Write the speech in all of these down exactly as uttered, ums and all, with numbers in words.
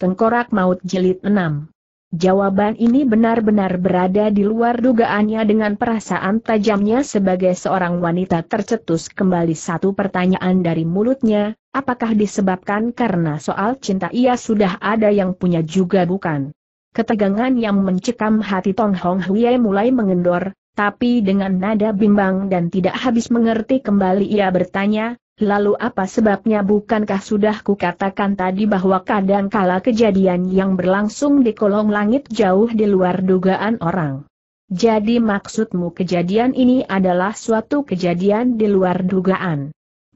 Tengkorak Maut Jilid enam. Jawaban ini benar-benar berada di luar dugaannya. Dengan perasaan tajamnya sebagai seorang wanita tercetus kembali satu pertanyaan dari mulutnya, apakah disebabkan karena soal cinta ia sudah ada yang punya juga bukan? Ketegangan yang mencekam hati Tong Hong Hui mulai mengendor, tapi dengan nada bimbang dan tidak habis mengerti kembali ia bertanya, lalu apa sebabnya? Bukankah sudah kukatakan tadi bahwa kadangkala kejadian yang berlangsung di kolong langit jauh di luar dugaan orang? Jadi maksudmu kejadian ini adalah suatu kejadian di luar dugaan?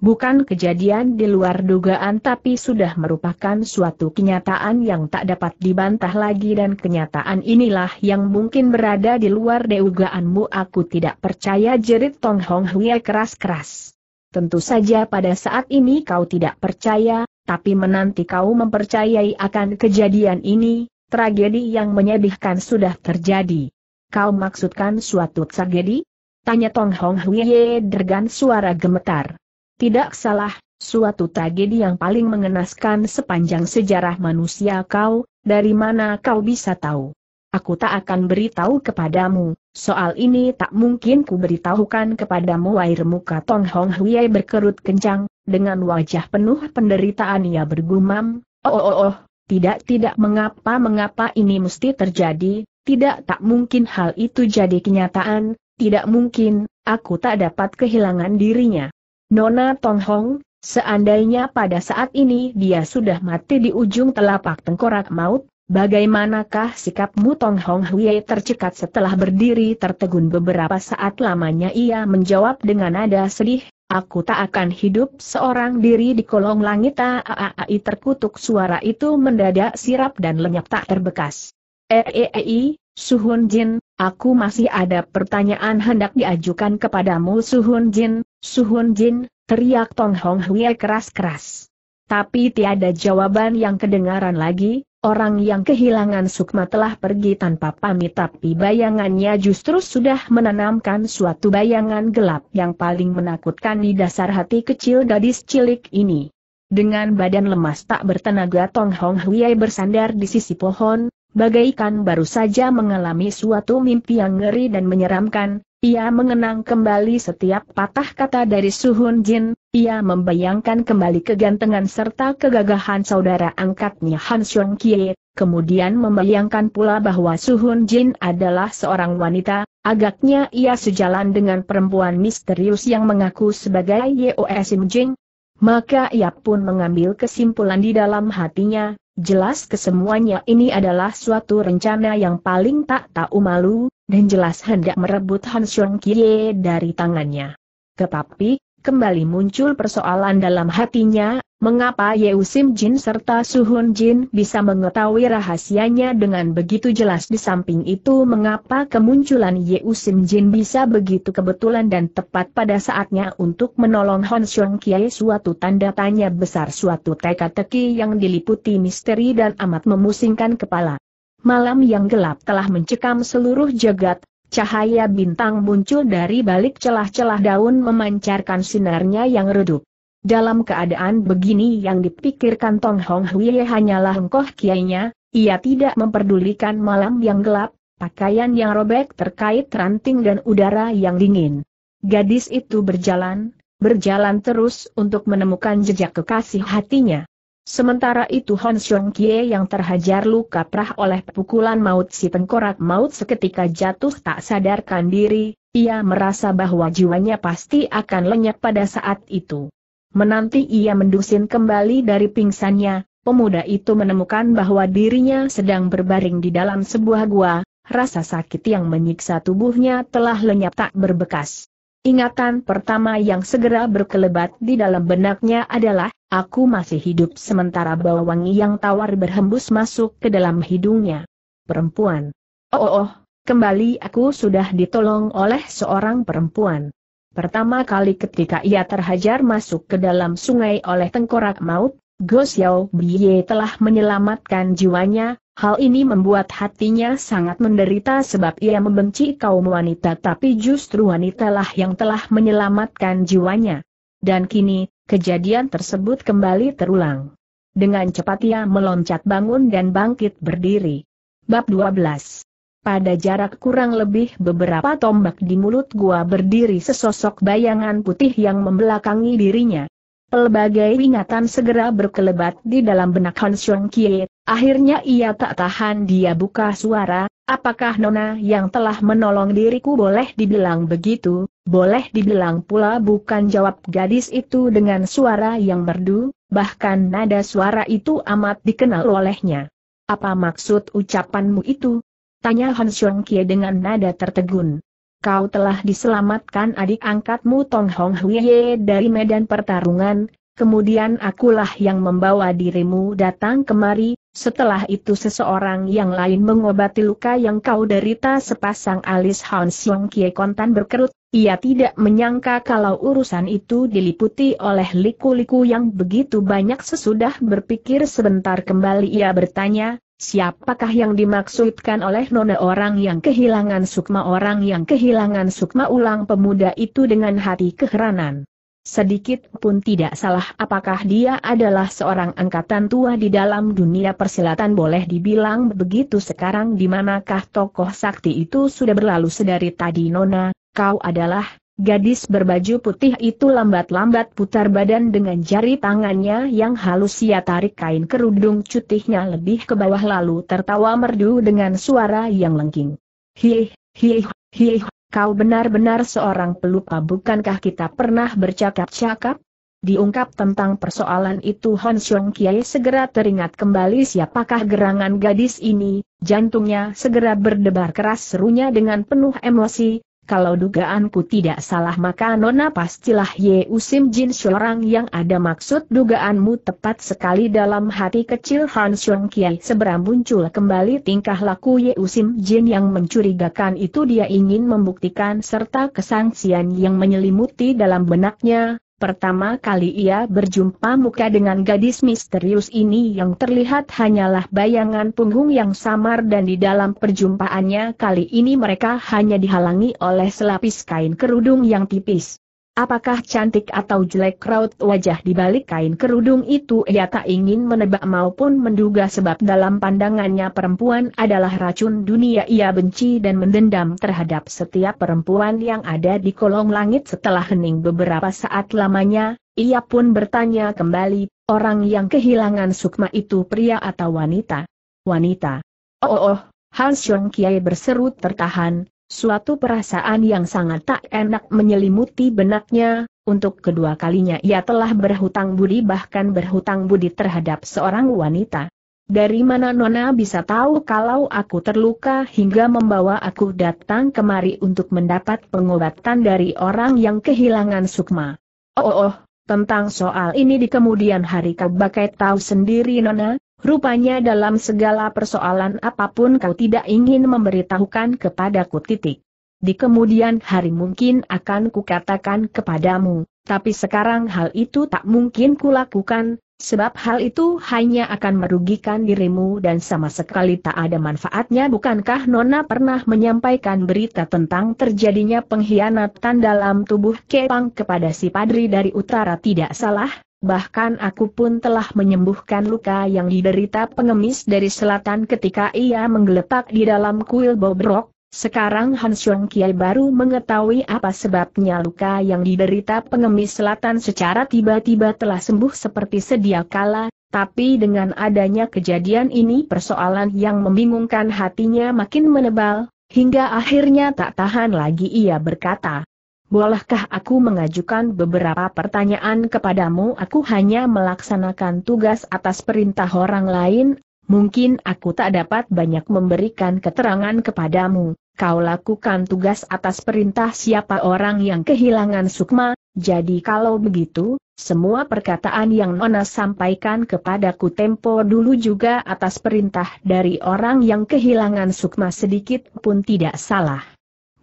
Bukan kejadian di luar dugaan tapi sudah merupakan suatu kenyataan yang tak dapat dibantah lagi, dan kenyataan inilah yang mungkin berada di luar dugaanmu. Aku tidak percaya, jerit Tong Hong Hui keras-keras. Tentu saja pada saat ini kau tidak percaya, tapi menanti kau mempercayai akan kejadian ini, tragedi yang menyedihkan sudah terjadi. Kau maksudkan suatu tragedi? Tanya Tong Hong Hui dengan suara gemetar. Tidak salah, suatu tragedi yang paling mengenaskan sepanjang sejarah manusia. Kau, dari mana kau bisa tahu? Aku tak akan beritahu kepadamu, soal ini tak mungkin ku beritahukan kepadamu. Air muka Tong Hong Hui berkerut kencang, dengan wajah penuh penderitaan ia bergumam, oh oh oh, tidak tidak mengapa mengapa ini mesti terjadi, tidak tak mungkin hal itu jadi kenyataan, tidak mungkin, aku tak dapat kehilangan dirinya. Nona Tong Hong, seandainya pada saat ini dia sudah mati di ujung telapak tengkorak maut, bagaimanakah sikapmu? Tong Hong Hui tercekat setelah berdiri tertegun beberapa saat lamanya ia menjawab dengan nada sedih, aku tak akan hidup seorang diri di kolong langit. Aai terkutuk suara itu mendadak sirap dan lenyap tak terbekas. Eei, Suhun Jin, aku masih ada pertanyaan hendak diajukan kepadamu. Suhun Jin, Suhun Jin, teriak Tong Hong Hui keras-keras. Tapi tiada jawaban yang kedengaran lagi. Orang yang kehilangan sukma telah pergi tanpa pamit, tapi bayangannya justru sudah menanamkan suatu bayangan gelap yang paling menakutkan di dasar hati kecil gadis cilik ini. Dengan badan lemas tak bertenaga Tong Hong Hui bersandar di sisi pohon, bagaikan baru saja mengalami suatu mimpi yang ngeri dan menyeramkan. Ia mengenang kembali setiap patah kata dari Suhun Jin, ia membayangkan kembali kegantengan serta kegagahan saudara angkatnya Han Xiong Kie, kemudian membayangkan pula bahwa Suhun Jin adalah seorang wanita, agaknya ia sejalan dengan perempuan misterius yang mengaku sebagai Yeo Sim Jing. Maka ia pun mengambil kesimpulan di dalam hatinya, jelas kesemuanya ini adalah suatu rencana yang paling tak tahu malu, dan jelas hendak merebut Han Xiong Kie dari tangannya. Tetapi, kembali muncul persoalan dalam hatinya, mengapa Yeo Sim Jin serta Suhun Jin bisa mengetahui rahasianya dengan begitu jelas? Di samping itu mengapa kemunculan Yeo Sim Jin bisa begitu kebetulan dan tepat pada saatnya untuk menolong Han Xiong Kie? Suatu tanda tanya besar, suatu teka-teki yang diliputi misteri dan amat memusingkan kepala. Malam yang gelap telah mencekam seluruh jagat, cahaya bintang muncul dari balik celah-celah daun memancarkan sinarnya yang redup. Dalam keadaan begini yang dipikirkan Tong Hong Hui hanyalah engkoh kiainya, ia tidak memperdulikan malam yang gelap, pakaian yang robek terkait ranting dan udara yang dingin. Gadis itu berjalan, berjalan terus untuk menemukan jejak kekasih hatinya. Sementara itu Han Xiong Kie yang terhajar luka parah oleh pukulan maut si tengkorak maut seketika jatuh tak sadarkan diri, ia merasa bahwa jiwanya pasti akan lenyap pada saat itu. Menanti ia mendusin kembali dari pingsannya, pemuda itu menemukan bahwa dirinya sedang berbaring di dalam sebuah gua, rasa sakit yang menyiksa tubuhnya telah lenyap tak berbekas. Ingatan pertama yang segera berkelebat di dalam benaknya adalah, aku masih hidup, sementara bau wangi yang tawar berhembus masuk ke dalam hidungnya. Perempuan. Oh oh oh, kembali aku sudah ditolong oleh seorang perempuan. Pertama kali ketika ia terhajar masuk ke dalam sungai oleh tengkorak maut, Go Xiao Bie telah menyelamatkan jiwanya. Hal ini membuat hatinya sangat menderita sebab ia membenci kaum wanita, tapi justru wanitalah yang telah menyelamatkan jiwanya. Dan kini, kejadian tersebut kembali terulang. Dengan cepat ia meloncat bangun dan bangkit berdiri. Bab dua belas. Pada jarak kurang lebih beberapa tombak di mulut gua berdiri sesosok bayangan putih yang membelakangi dirinya. Pelbagai ingatan segera berkelebat di dalam benak Han Siong Kie. Akhirnya ia tak tahan, dia buka suara, "Apakah Nona yang telah menolong diriku?" Boleh dibilang begitu, boleh dibilang pula bukan, jawab gadis itu dengan suara yang merdu, bahkan nada suara itu amat dikenal olehnya. "Apa maksud ucapanmu itu?" tanya Han Siong Kie dengan nada tertegun. "Kau telah diselamatkan adik angkatmu Tong Hong Huiye dari medan pertarungan, kemudian akulah yang membawa dirimu datang kemari, setelah itu seseorang yang lain mengobati luka yang kau derita." Sepasang alis Han Siong Kie kontan berkerut, ia tidak menyangka kalau urusan itu diliputi oleh liku-liku yang begitu banyak. Sesudah berpikir sebentar kembali ia bertanya, "Siapakah yang dimaksudkan oleh Nona?" "Orang yang kehilangan sukma, orang yang kehilangan sukma," ulang pemuda itu dengan hati keheranan. Sedikit pun tidak salah, apakah dia adalah seorang angkatan tua di dalam dunia persilatan, boleh dibilang begitu. "Sekarang di manakah tokoh sakti itu?" "Sudah berlalu sedari tadi Nona, kau adalah..." Gadis berbaju putih itu lambat-lambat putar badan dengan jari tangannya yang halus, ia tarik kain kerudung cutihnya lebih ke bawah lalu tertawa merdu dengan suara yang lengking. "Hih, hih, hih, kau benar-benar seorang pelupa, bukankah kita pernah bercakap-cakap?" Diungkap tentang persoalan itu, Han Siong Kie segera teringat kembali siapakah gerangan gadis ini, jantungnya segera berdebar keras, serunya dengan penuh emosi, "Kalau dugaanku tidak salah maka Nona pastilah Ye Usim Jin seorang yang ada maksud dugaanmu tepat sekali." Dalam hati kecil Han Siong Kie segera muncul kembali tingkah laku Ye Usim Jin yang mencurigakan itu, dia ingin membuktikan serta kesangsian yang menyelimuti dalam benaknya. Pertama kali ia berjumpa muka dengan gadis misterius ini, yang terlihat hanyalah bayangan punggung yang samar, dan di dalam perjumpaannya kali ini mereka hanya dihalangi oleh selapis kain kerudung yang tipis. Apakah cantik atau jelek raut wajah di balik kain kerudung itu ia tak ingin menebak maupun menduga, sebab dalam pandangannya perempuan adalah racun dunia. Ia benci dan mendendam terhadap setiap perempuan yang ada di kolong langit. Setelah hening beberapa saat lamanya, ia pun bertanya kembali, "Orang yang kehilangan sukma itu pria atau wanita?" "Wanita." "Oh, oh, oh," Han Siong Kie berseru tertahan. Suatu perasaan yang sangat tak enak menyelimuti benaknya, untuk kedua kalinya ia telah berhutang budi, bahkan berhutang budi terhadap seorang wanita. "Dari mana Nona bisa tahu kalau aku terluka hingga membawa aku datang kemari untuk mendapat pengobatan dari orang yang kehilangan sukma?" "Oh, oh, oh, tentang soal ini di kemudian hari kau bakai tahu sendiri Nona. Rupanya dalam segala persoalan apapun kau tidak ingin memberitahukan kepadaku titik. Di kemudian hari mungkin akan kukatakan kepadamu, tapi sekarang hal itu tak mungkin kulakukan, sebab hal itu hanya akan merugikan dirimu dan sama sekali tak ada manfaatnya." "Bukankah Nona pernah menyampaikan berita tentang terjadinya pengkhianatan dalam tubuh Kepang kepada si padri dari utara?" "Tidak salah. Bahkan aku pun telah menyembuhkan luka yang diderita pengemis dari selatan ketika ia menggeletak di dalam kuil bobrok." Sekarang Han Siong Kie baru mengetahui apa sebabnya luka yang diderita pengemis selatan secara tiba-tiba telah sembuh seperti sedia kala, tapi dengan adanya kejadian ini persoalan yang membingungkan hatinya makin menebal, hingga akhirnya tak tahan lagi ia berkata, "Bolehkah aku mengajukan beberapa pertanyaan kepadamu? Aku hanya melaksanakan tugas atas perintah orang lain, mungkin aku tak dapat banyak memberikan keterangan kepadamu." "Kau lakukan tugas atas perintah siapa?" "Orang yang kehilangan sukma." "Jadi kalau begitu, semua perkataan yang Nona sampaikan kepadaku tempo dulu juga atas perintah dari orang yang kehilangan sukma?" "Sedikit pun tidak salah."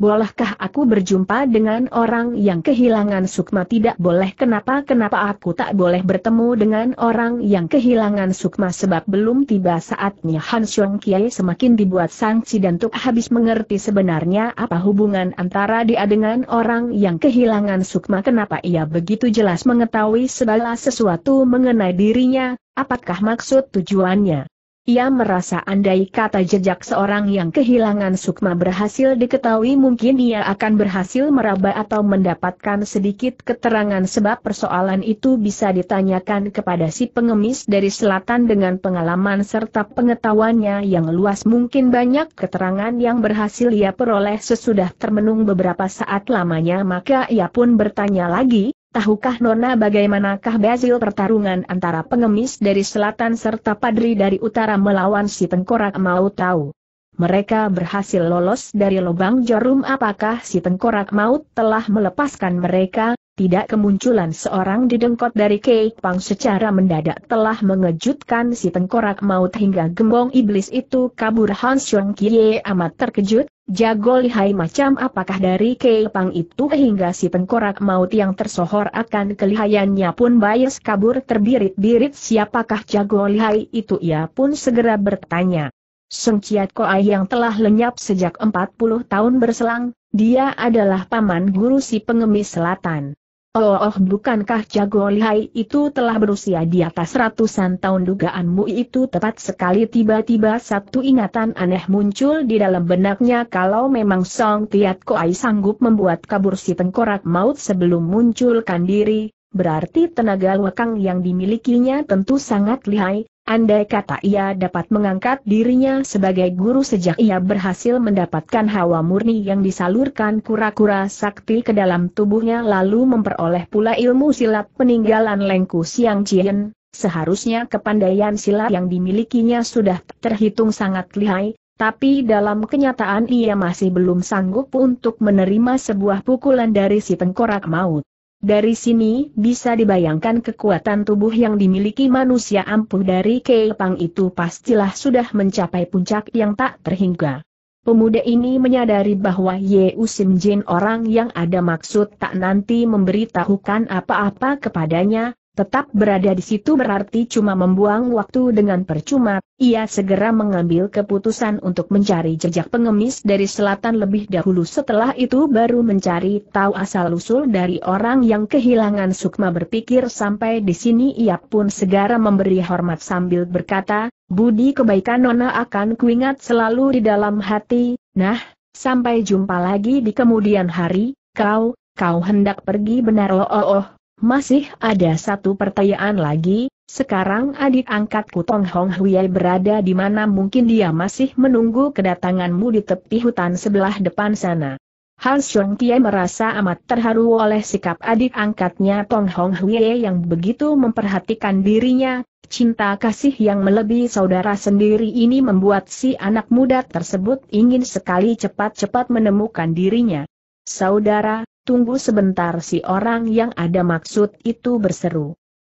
bolehkah aku berjumpa dengan orang yang kehilangan sukma? Tidak boleh. Kenapa? Kenapa aku tak boleh bertemu dengan orang yang kehilangan sukma? Sebab belum tiba saatnya. Han Xiong Kiai semakin dibuat sangsi dan tuk habis mengerti sebenarnya apa hubungan antara dia dengan orang yang kehilangan sukma. Kenapa ia begitu jelas mengetahui segala sesuatu mengenai dirinya, apakah maksud tujuannya? Ia merasa andai kata jejak seorang yang kehilangan sukma berhasil diketahui, mungkin ia akan berhasil meraba atau mendapatkan sedikit keterangan, sebab persoalan itu bisa ditanyakan kepada si pengemis dari selatan. Dengan pengalaman serta pengetahuannya yang luas, mungkin banyak keterangan yang berhasil ia peroleh. Sesudah termenung beberapa saat lamanya, maka ia pun bertanya lagi, "Tahukah Nona bagaimanakah hasil pertarungan antara pengemis dari selatan serta padri dari utara melawan si tengkorak?" "Mau tahu. Mereka berhasil lolos dari lubang jarum." "Apakah si tengkorak maut telah melepaskan mereka?" Tidak. Kemunculan seorang didengkot dari Keipang secara mendadak telah mengejutkan si tengkorak maut hingga gembong iblis itu kabur. Han Xiong Kie amat terkejut. "Jago lihai macam apakah dari Keipang itu hingga si tengkorak maut yang tersohor akan kelihayannya pun bias kabur terbirit-birit? Siapakah jago lihai itu?" Ia pun segera bertanya. "Seng Ciat Koai yang telah lenyap sejak empat puluh tahun berselang, dia adalah paman guru si pengemis selatan." "Oh, oh, bukankah jago lihai itu telah berusia di atas ratusan tahun?" "Dugaanmu itu tepat sekali." Tiba-tiba satu ingatan aneh muncul di dalam benaknya. Kalau memang Song Tiat Koai sanggup membuat kabur si tengkorak maut sebelum munculkan diri, berarti tenaga lekang yang dimilikinya tentu sangat lihai. Andai kata ia dapat mengangkat dirinya sebagai guru. Sejak ia berhasil mendapatkan hawa murni yang disalurkan kura-kura sakti ke dalam tubuhnya, lalu memperoleh pula ilmu silat peninggalan Lengku Siang Chien, seharusnya kepandaian silat yang dimilikinya sudah terhitung sangat lihai, tapi dalam kenyataan ia masih belum sanggup untuk menerima sebuah pukulan dari si tengkorak maut. Dari sini bisa dibayangkan kekuatan tubuh yang dimiliki manusia ampuh dari Keipang itu pastilah sudah mencapai puncak yang tak terhingga. Pemuda ini menyadari bahwa Ye Usim Jin, orang yang ada maksud tak nanti memberitahukan apa-apa kepadanya, tetap berada di situ, berarti cuma membuang waktu dengan percuma. Ia segera mengambil keputusan untuk mencari jejak pengemis dari selatan lebih dahulu, setelah itu baru mencari tahu asal-usul dari orang yang kehilangan sukma. Berpikir sampai di sini, ia pun segera memberi hormat sambil berkata, "Budi kebaikan Nona akan kuingat selalu di dalam hati. Nah, sampai jumpa lagi di kemudian hari." Kau, kau hendak pergi benar?" "Oh, oh, oh. Masih ada satu pertanyaan lagi, sekarang adik angkatku Tong Hong Huiai berada di mana? Mungkin dia masih menunggu kedatanganmu di tepi hutan sebelah depan sana." Han Xiong Kie merasa amat terharu oleh sikap adik angkatnya Tong Hong Huiai yang begitu memperhatikan dirinya. Cinta kasih yang melebihi saudara sendiri ini membuat si anak muda tersebut ingin sekali cepat-cepat menemukan dirinya. "Saudara, tunggu sebentar!" si orang yang ada maksud itu berseru.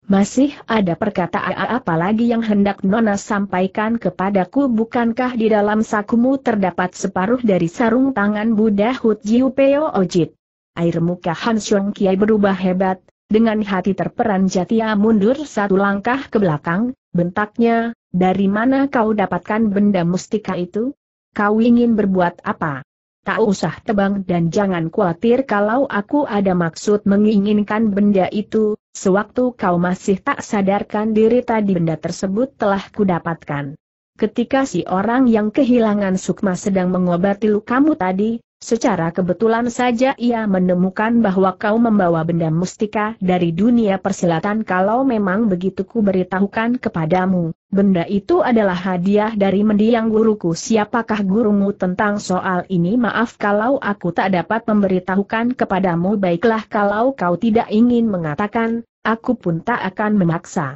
"Masih ada perkataan apa lagi yang hendak Nona sampaikan kepadaku? Bukankah di dalam sakumu terdapat separuh dari sarung tangan Buddha Hut Jiu Peo Ojit?" Air muka Han Xiong Kie berubah hebat, dengan hati terperanjat ia mundur satu langkah ke belakang, bentaknya, "Dari mana kau dapatkan benda mustika itu? Kau ingin berbuat apa?" "Tak usah tebang dan jangan khawatir kalau aku ada maksud menginginkan benda itu. Sewaktu kau masih tak sadarkan diri tadi, benda tersebut telah kudapatkan. Ketika si orang yang kehilangan sukma sedang mengobati lukamu tadi, secara kebetulan saja ia menemukan bahwa kau membawa benda mustika dari dunia persilatan. Kalau memang begitu, ku beritahukan kepadamu, benda itu adalah hadiah dari mendiang guruku." "Siapakah gurumu? Tentang soal ini maaf kalau aku tak dapat memberitahukan kepadamu." "Baiklah, kalau kau tidak ingin mengatakan, aku pun tak akan memaksa.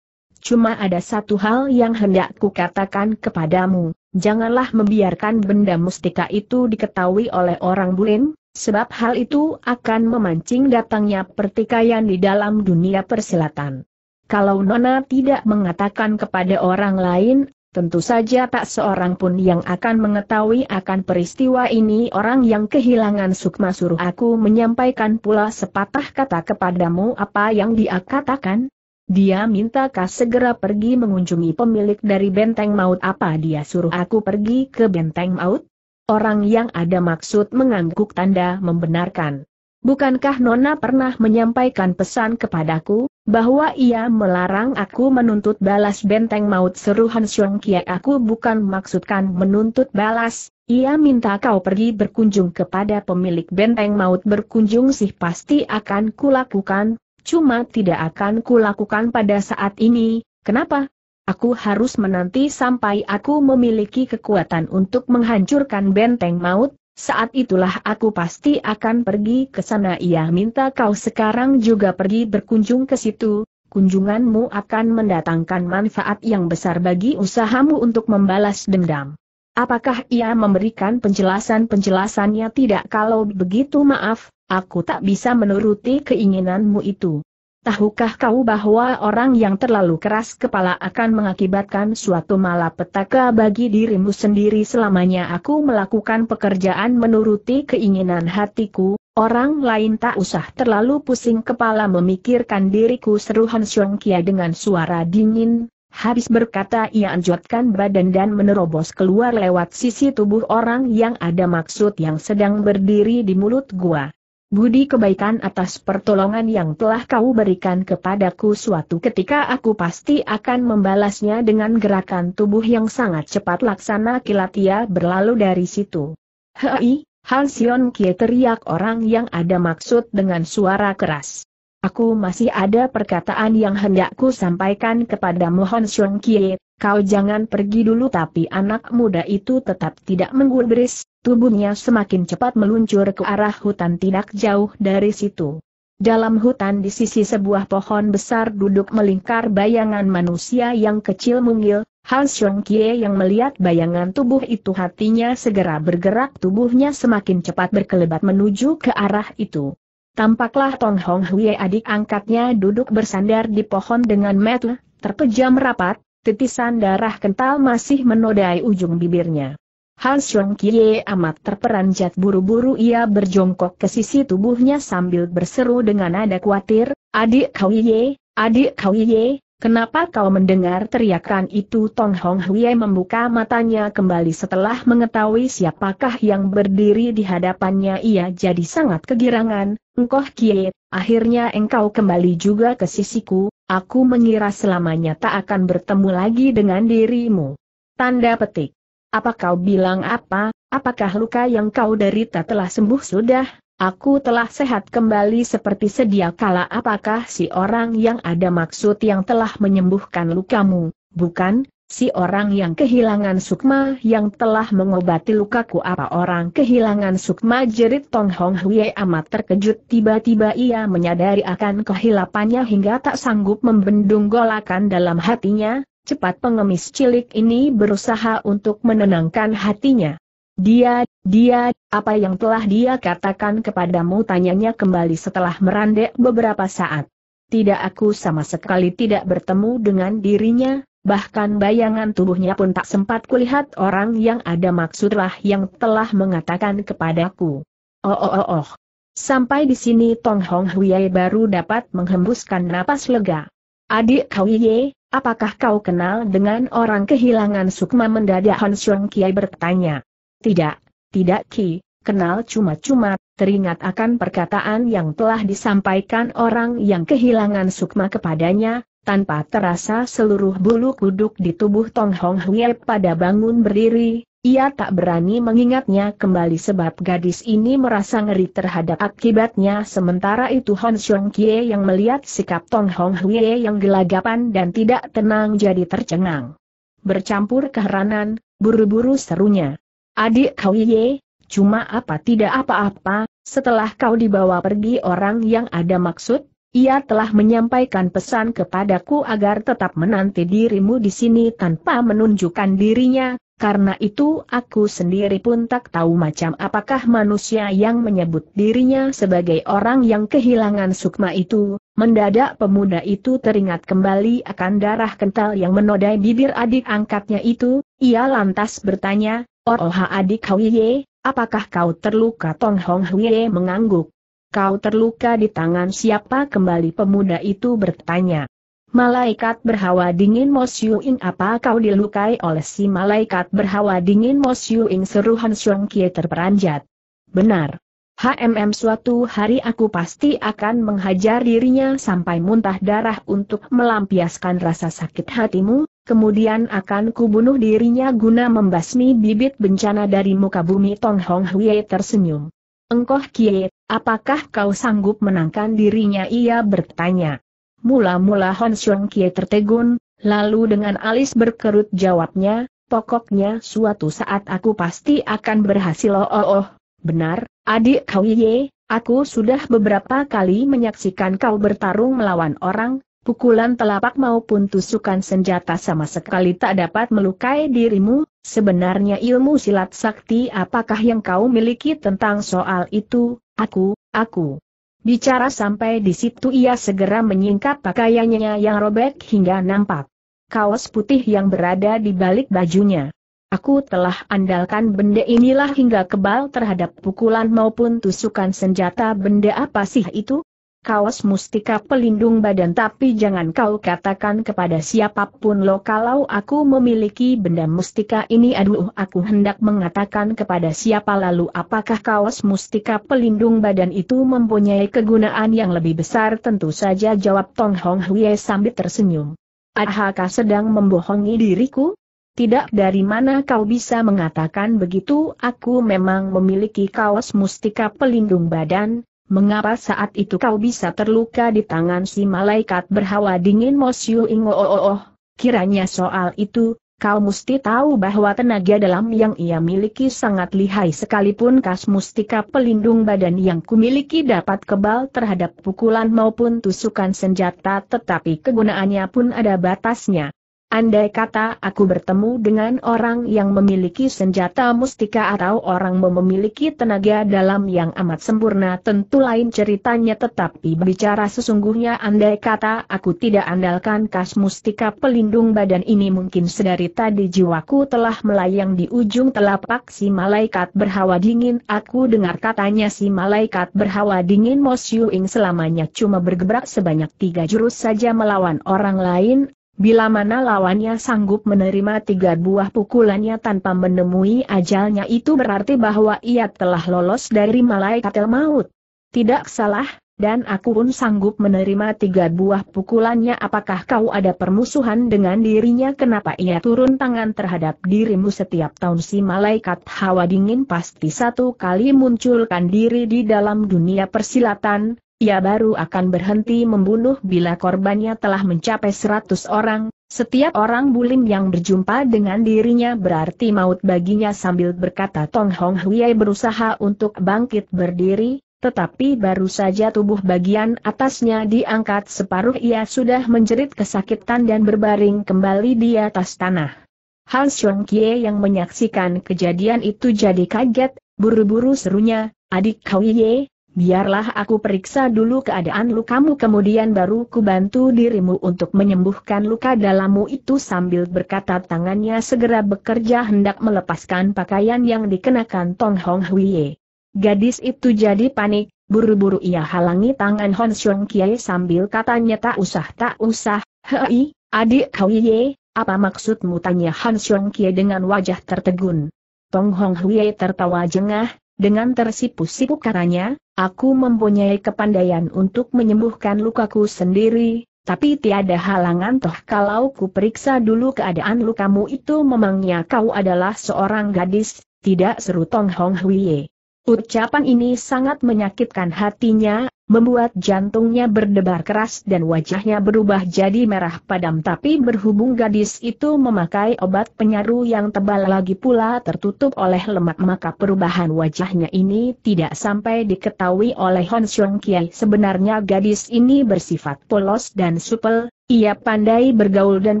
Cuma ada satu hal yang hendak ku katakan kepadamu, janganlah membiarkan benda mustika itu diketahui oleh orang bulim, sebab hal itu akan memancing datangnya pertikaian di dalam dunia persilatan. Kalau Nona tidak mengatakan kepada orang lain, Tentu saja tak seorang pun yang akan mengetahui akan peristiwa ini. Orang yang kehilangan sukma suruh aku menyampaikan pula sepatah kata kepadamu. Apa yang dia katakan? Dia minta kau segera pergi mengunjungi pemilik dari Benteng Maut. Apa dia suruh aku pergi ke Benteng Maut? Orang yang ada maksud mengangguk tanda membenarkan. Bukankah Nona pernah menyampaikan pesan kepadaku bahwa ia melarang aku menuntut balas Benteng Maut? Seru Han Xiong Kiat. Aku bukan maksudkan menuntut balas, ia minta kau pergi berkunjung kepada pemilik Benteng Maut. Berkunjung sih pasti akan kulakukan, cuma tidak akan kulakukan pada saat ini. Kenapa? Aku harus menanti sampai aku memiliki kekuatan untuk menghancurkan Benteng Maut. Saat itulah aku pasti akan pergi ke sana. Ia minta kau sekarang juga pergi berkunjung ke situ. Kunjunganmu akan mendatangkan manfaat yang besar bagi usahamu untuk membalas dendam. Apakah ia memberikan penjelasan-penjelasannya? Tidak. Kalau begitu maaf, aku tak bisa menuruti keinginanmu itu. Tahukah kau bahwa orang yang terlalu keras kepala akan mengakibatkan suatu malapetaka bagi dirimu sendiri? Selamanya aku melakukan pekerjaan menuruti keinginan hatiku, orang lain tak usah terlalu pusing kepala memikirkan diriku. Seru Han Xiong Kia dengan suara dingin. Habis berkata ia anjotkan badan dan menerobos keluar lewat sisi tubuh orang yang ada maksud yang sedang berdiri di mulut gua. Budi kebaikan atas pertolongan yang telah kau berikan kepadaku. Suatu ketika aku pasti akan membalasnya dengan gerakan tubuh yang sangat cepat laksana kilat. Ia berlalu dari situ. Hei, Han Xiong Kie, teriak orang yang ada maksud dengan suara keras. Aku masih ada perkataan yang hendakku sampaikan kepadamu. Han Xiong Kie, kau jangan pergi dulu. Tapi anak muda itu tetap tidak menggubris. Tubuhnya semakin cepat meluncur ke arah hutan tidak jauh dari situ. Dalam hutan di sisi sebuah pohon besar duduk melingkar bayangan manusia yang kecil mungil. Han Xiong Kie yang melihat bayangan tubuh itu hatinya segera bergerak. Tubuhnya semakin cepat berkelebat menuju ke arah itu. Tampaklah Tong Hong Hwie, adik angkatnya, duduk bersandar di pohon dengan mata terpejam rapat. Titisan darah kental masih menodai ujung bibirnya. Han Xiong Kie amat terperanjat. Buru-buru ia berjongkok ke sisi tubuhnya sambil berseru dengan nada khawatir, "Adik Hwie, adik Hwie, kenapa kau?" Mendengar teriakan itu Tong Hong Hwie membuka matanya kembali. Setelah mengetahui siapakah yang berdiri di hadapannya ia jadi sangat kegirangan. "Engkoh Kie, akhirnya engkau kembali juga ke sisiku, aku mengira selamanya tak akan bertemu lagi dengan dirimu." Tanda petik. Apa kau bilang apa? Apakah luka yang kau derita telah sembuh sudah? Aku telah sehat kembali seperti sedia kala. Apakah si orang yang ada maksud yang telah menyembuhkan lukamu? Bukan, si orang yang kehilangan sukma yang telah mengobati lukaku. Apa orang kehilangan sukma? Jerit Tong Hong Hwie amat terkejut. Tiba-tiba ia menyadari akan kehilapannya hingga tak sanggup membendung golakan dalam hatinya. Cepat pengemis cilik ini berusaha untuk menenangkan hatinya. Dia, dia, apa yang telah dia katakan kepadamu? Tanyanya kembali setelah merandek beberapa saat. Tidak, aku sama sekali tidak bertemu dengan dirinya, bahkan bayangan tubuhnya pun tak sempat kulihat. Orang yang ada maksudlah yang telah mengatakan kepadaku. Oh oh oh oh. Sampai di sini Tong Hong Hwie baru dapat menghembuskan napas lega. "Adik Hwie, apakah kau kenal dengan orang kehilangan sukma?" mendadak Han Xiong Kie bertanya. "Tidak, tidak Ki, kenal cuma-cuma." Teringat akan perkataan yang telah disampaikan orang yang kehilangan sukma kepadanya, tanpa terasa seluruh bulu kuduk di tubuh Tong Hong Hwie pada bangun berdiri. Ia tak berani mengingatnya kembali sebab gadis ini merasa ngeri terhadap akibatnya. Sementara itu Han Xiong Kie yang melihat sikap Tong Hong Hwie yang gelagapan dan tidak tenang jadi tercengang. Bercampur keheranan, buru-buru serunya, "Adik Hwie, cuma apa tidak apa-apa, setelah kau dibawa pergi orang yang ada maksud, ia telah menyampaikan pesan kepadaku agar tetap menanti dirimu di sini tanpa menunjukkan dirinya. Karena itu aku sendiri pun tak tahu macam apakah manusia yang menyebut dirinya sebagai orang yang kehilangan sukma itu, Mendadak pemuda itu teringat kembali akan darah kental yang menodai bibir adik angkatnya itu, ia lantas bertanya, "Oh, adik Huiye, apakah kau terluka?" Tong Hong Huiye mengangguk. "Kau terluka di tangan siapa?" kembali pemuda itu bertanya. "Malaikat berhawa dingin Mo Siu-ing." "Apa kau dilukai oleh si malaikat berhawa dingin Mo Siu-ing?" seru Han Siong Kie terperanjat. "Benar. Hmm, suatu hari aku pasti akan menghajar dirinya sampai muntah darah untuk melampiaskan rasa sakit hatimu, kemudian akan kubunuh dirinya guna membasmi bibit bencana dari muka bumi." Tong Hong Huiye tersenyum. "Engkoh Kie, apakah kau sanggup menangkan dirinya?" ia bertanya. Mula-mula Han Siong Kie tertegun, lalu dengan alis berkerut jawabnya, "Pokoknya suatu saat aku pasti akan berhasil." "Oh, oh, benar, adik Huiye, aku sudah beberapa kali menyaksikan kau bertarung melawan orang, pukulan telapak maupun tusukan senjata sama sekali tak dapat melukai dirimu. Sebenarnya ilmu silat sakti apakah yang kau miliki?" "Tentang soal itu, aku, aku. Bicara sampai di situ ia segera menyingkap pakaiannya yang robek hingga nampak kaos putih yang berada di balik bajunya. "Aku telah andalkan benda inilah hingga kebal terhadap pukulan maupun tusukan senjata." "Benda apa sih itu?" "Kaos mustika pelindung badan, tapi jangan kau katakan kepada siapapun lo kalau aku memiliki benda mustika ini." "Aduh, aku hendak mengatakan kepada siapa?" "Lalu apakah kaos mustika pelindung badan itu mempunyai kegunaan yang lebih besar?" "Tentu saja," jawab Tong Hong Huiye sambil tersenyum. "Adakah sedang membohongi diriku?" "Tidak." "Dari mana kau bisa mengatakan begitu?" "Aku memang memiliki kaos mustika pelindung badan." "Mengapa saat itu kau bisa terluka di tangan si malaikat berhawa dingin Mo Siu-ing?" "Oh, oh, oh, kiranya soal itu, kau mesti tahu bahwa tenaga dalam yang ia miliki sangat lihai. Sekalipun kaos mustika pelindung badan yang kumiliki dapat kebal terhadap pukulan maupun tusukan senjata, tetapi kegunaannya pun ada batasnya. Andai kata aku bertemu dengan orang yang memiliki senjata mustika atau orang memiliki tenaga dalam yang amat sempurna tentu lain ceritanya, tetapi bicara sesungguhnya andai kata aku tidak andalkan kas mustika pelindung badan ini mungkin sedari tadi jiwaku telah melayang di ujung telapak si malaikat berhawa dingin." "Aku dengar katanya si malaikat berhawa dingin Mo Siu-ing selamanya cuma bergebrak sebanyak tiga jurus saja melawan orang lain, bila mana lawannya sanggup menerima tiga buah pukulannya tanpa menemui ajalnya. Itu berarti bahwa ia telah lolos dari malaikat maut." "Tidak salah, dan aku pun sanggup menerima tiga buah pukulannya." "Apakah kau ada permusuhan dengan dirinya?" "Kenapa ia turun tangan terhadap dirimu?" "Setiap tahun si malaikat hawa dingin pasti satu kali munculkan diri di dalam dunia persilatan. Ia baru akan berhenti membunuh bila korbannya telah mencapai seratus orang, setiap orang bulim yang berjumpa dengan dirinya berarti maut baginya." Sambil berkata Tong Hong Huiye berusaha untuk bangkit berdiri, tetapi baru saja tubuh bagian atasnya diangkat separuh ia sudah menjerit kesakitan dan berbaring kembali di atas tanah. Han Siong Kie yang menyaksikan kejadian itu jadi kaget, buru-buru serunya, "Adik Huiye, biarlah aku periksa dulu keadaan lukamu kemudian baru kubantu dirimu untuk menyembuhkan luka dalammu itu." Sambil berkata tangannya segera bekerja hendak melepaskan pakaian yang dikenakan Tong Hong Huiye. Gadis itu jadi panik, buru-buru ia halangi tangan Han Siong Kie sambil katanya, "Tak usah, tak usah, hei, adik Huiye, apa maksudmu?" tanya Han Siong Kie dengan wajah tertegun. Tong Hong Huiye tertawa jengah, dengan tersipu-sipu katanya, "Aku mempunyai kepandaian untuk menyembuhkan lukaku sendiri, tapi tiada halangan toh kalau ku periksa dulu keadaan lukamu itu." "Memangnya kau adalah seorang gadis, tidak?" seru Tong Hong Huiye. Ucapan ini sangat menyakitkan hatinya, membuat jantungnya berdebar keras dan wajahnya berubah jadi merah padam. Tapi berhubung gadis itu memakai obat penyaru yang tebal lagi pula tertutup oleh lemak, maka perubahan wajahnya ini tidak sampai diketahui oleh Han Siong Kie. Sebenarnya gadis ini bersifat polos dan supel, ia pandai bergaul dan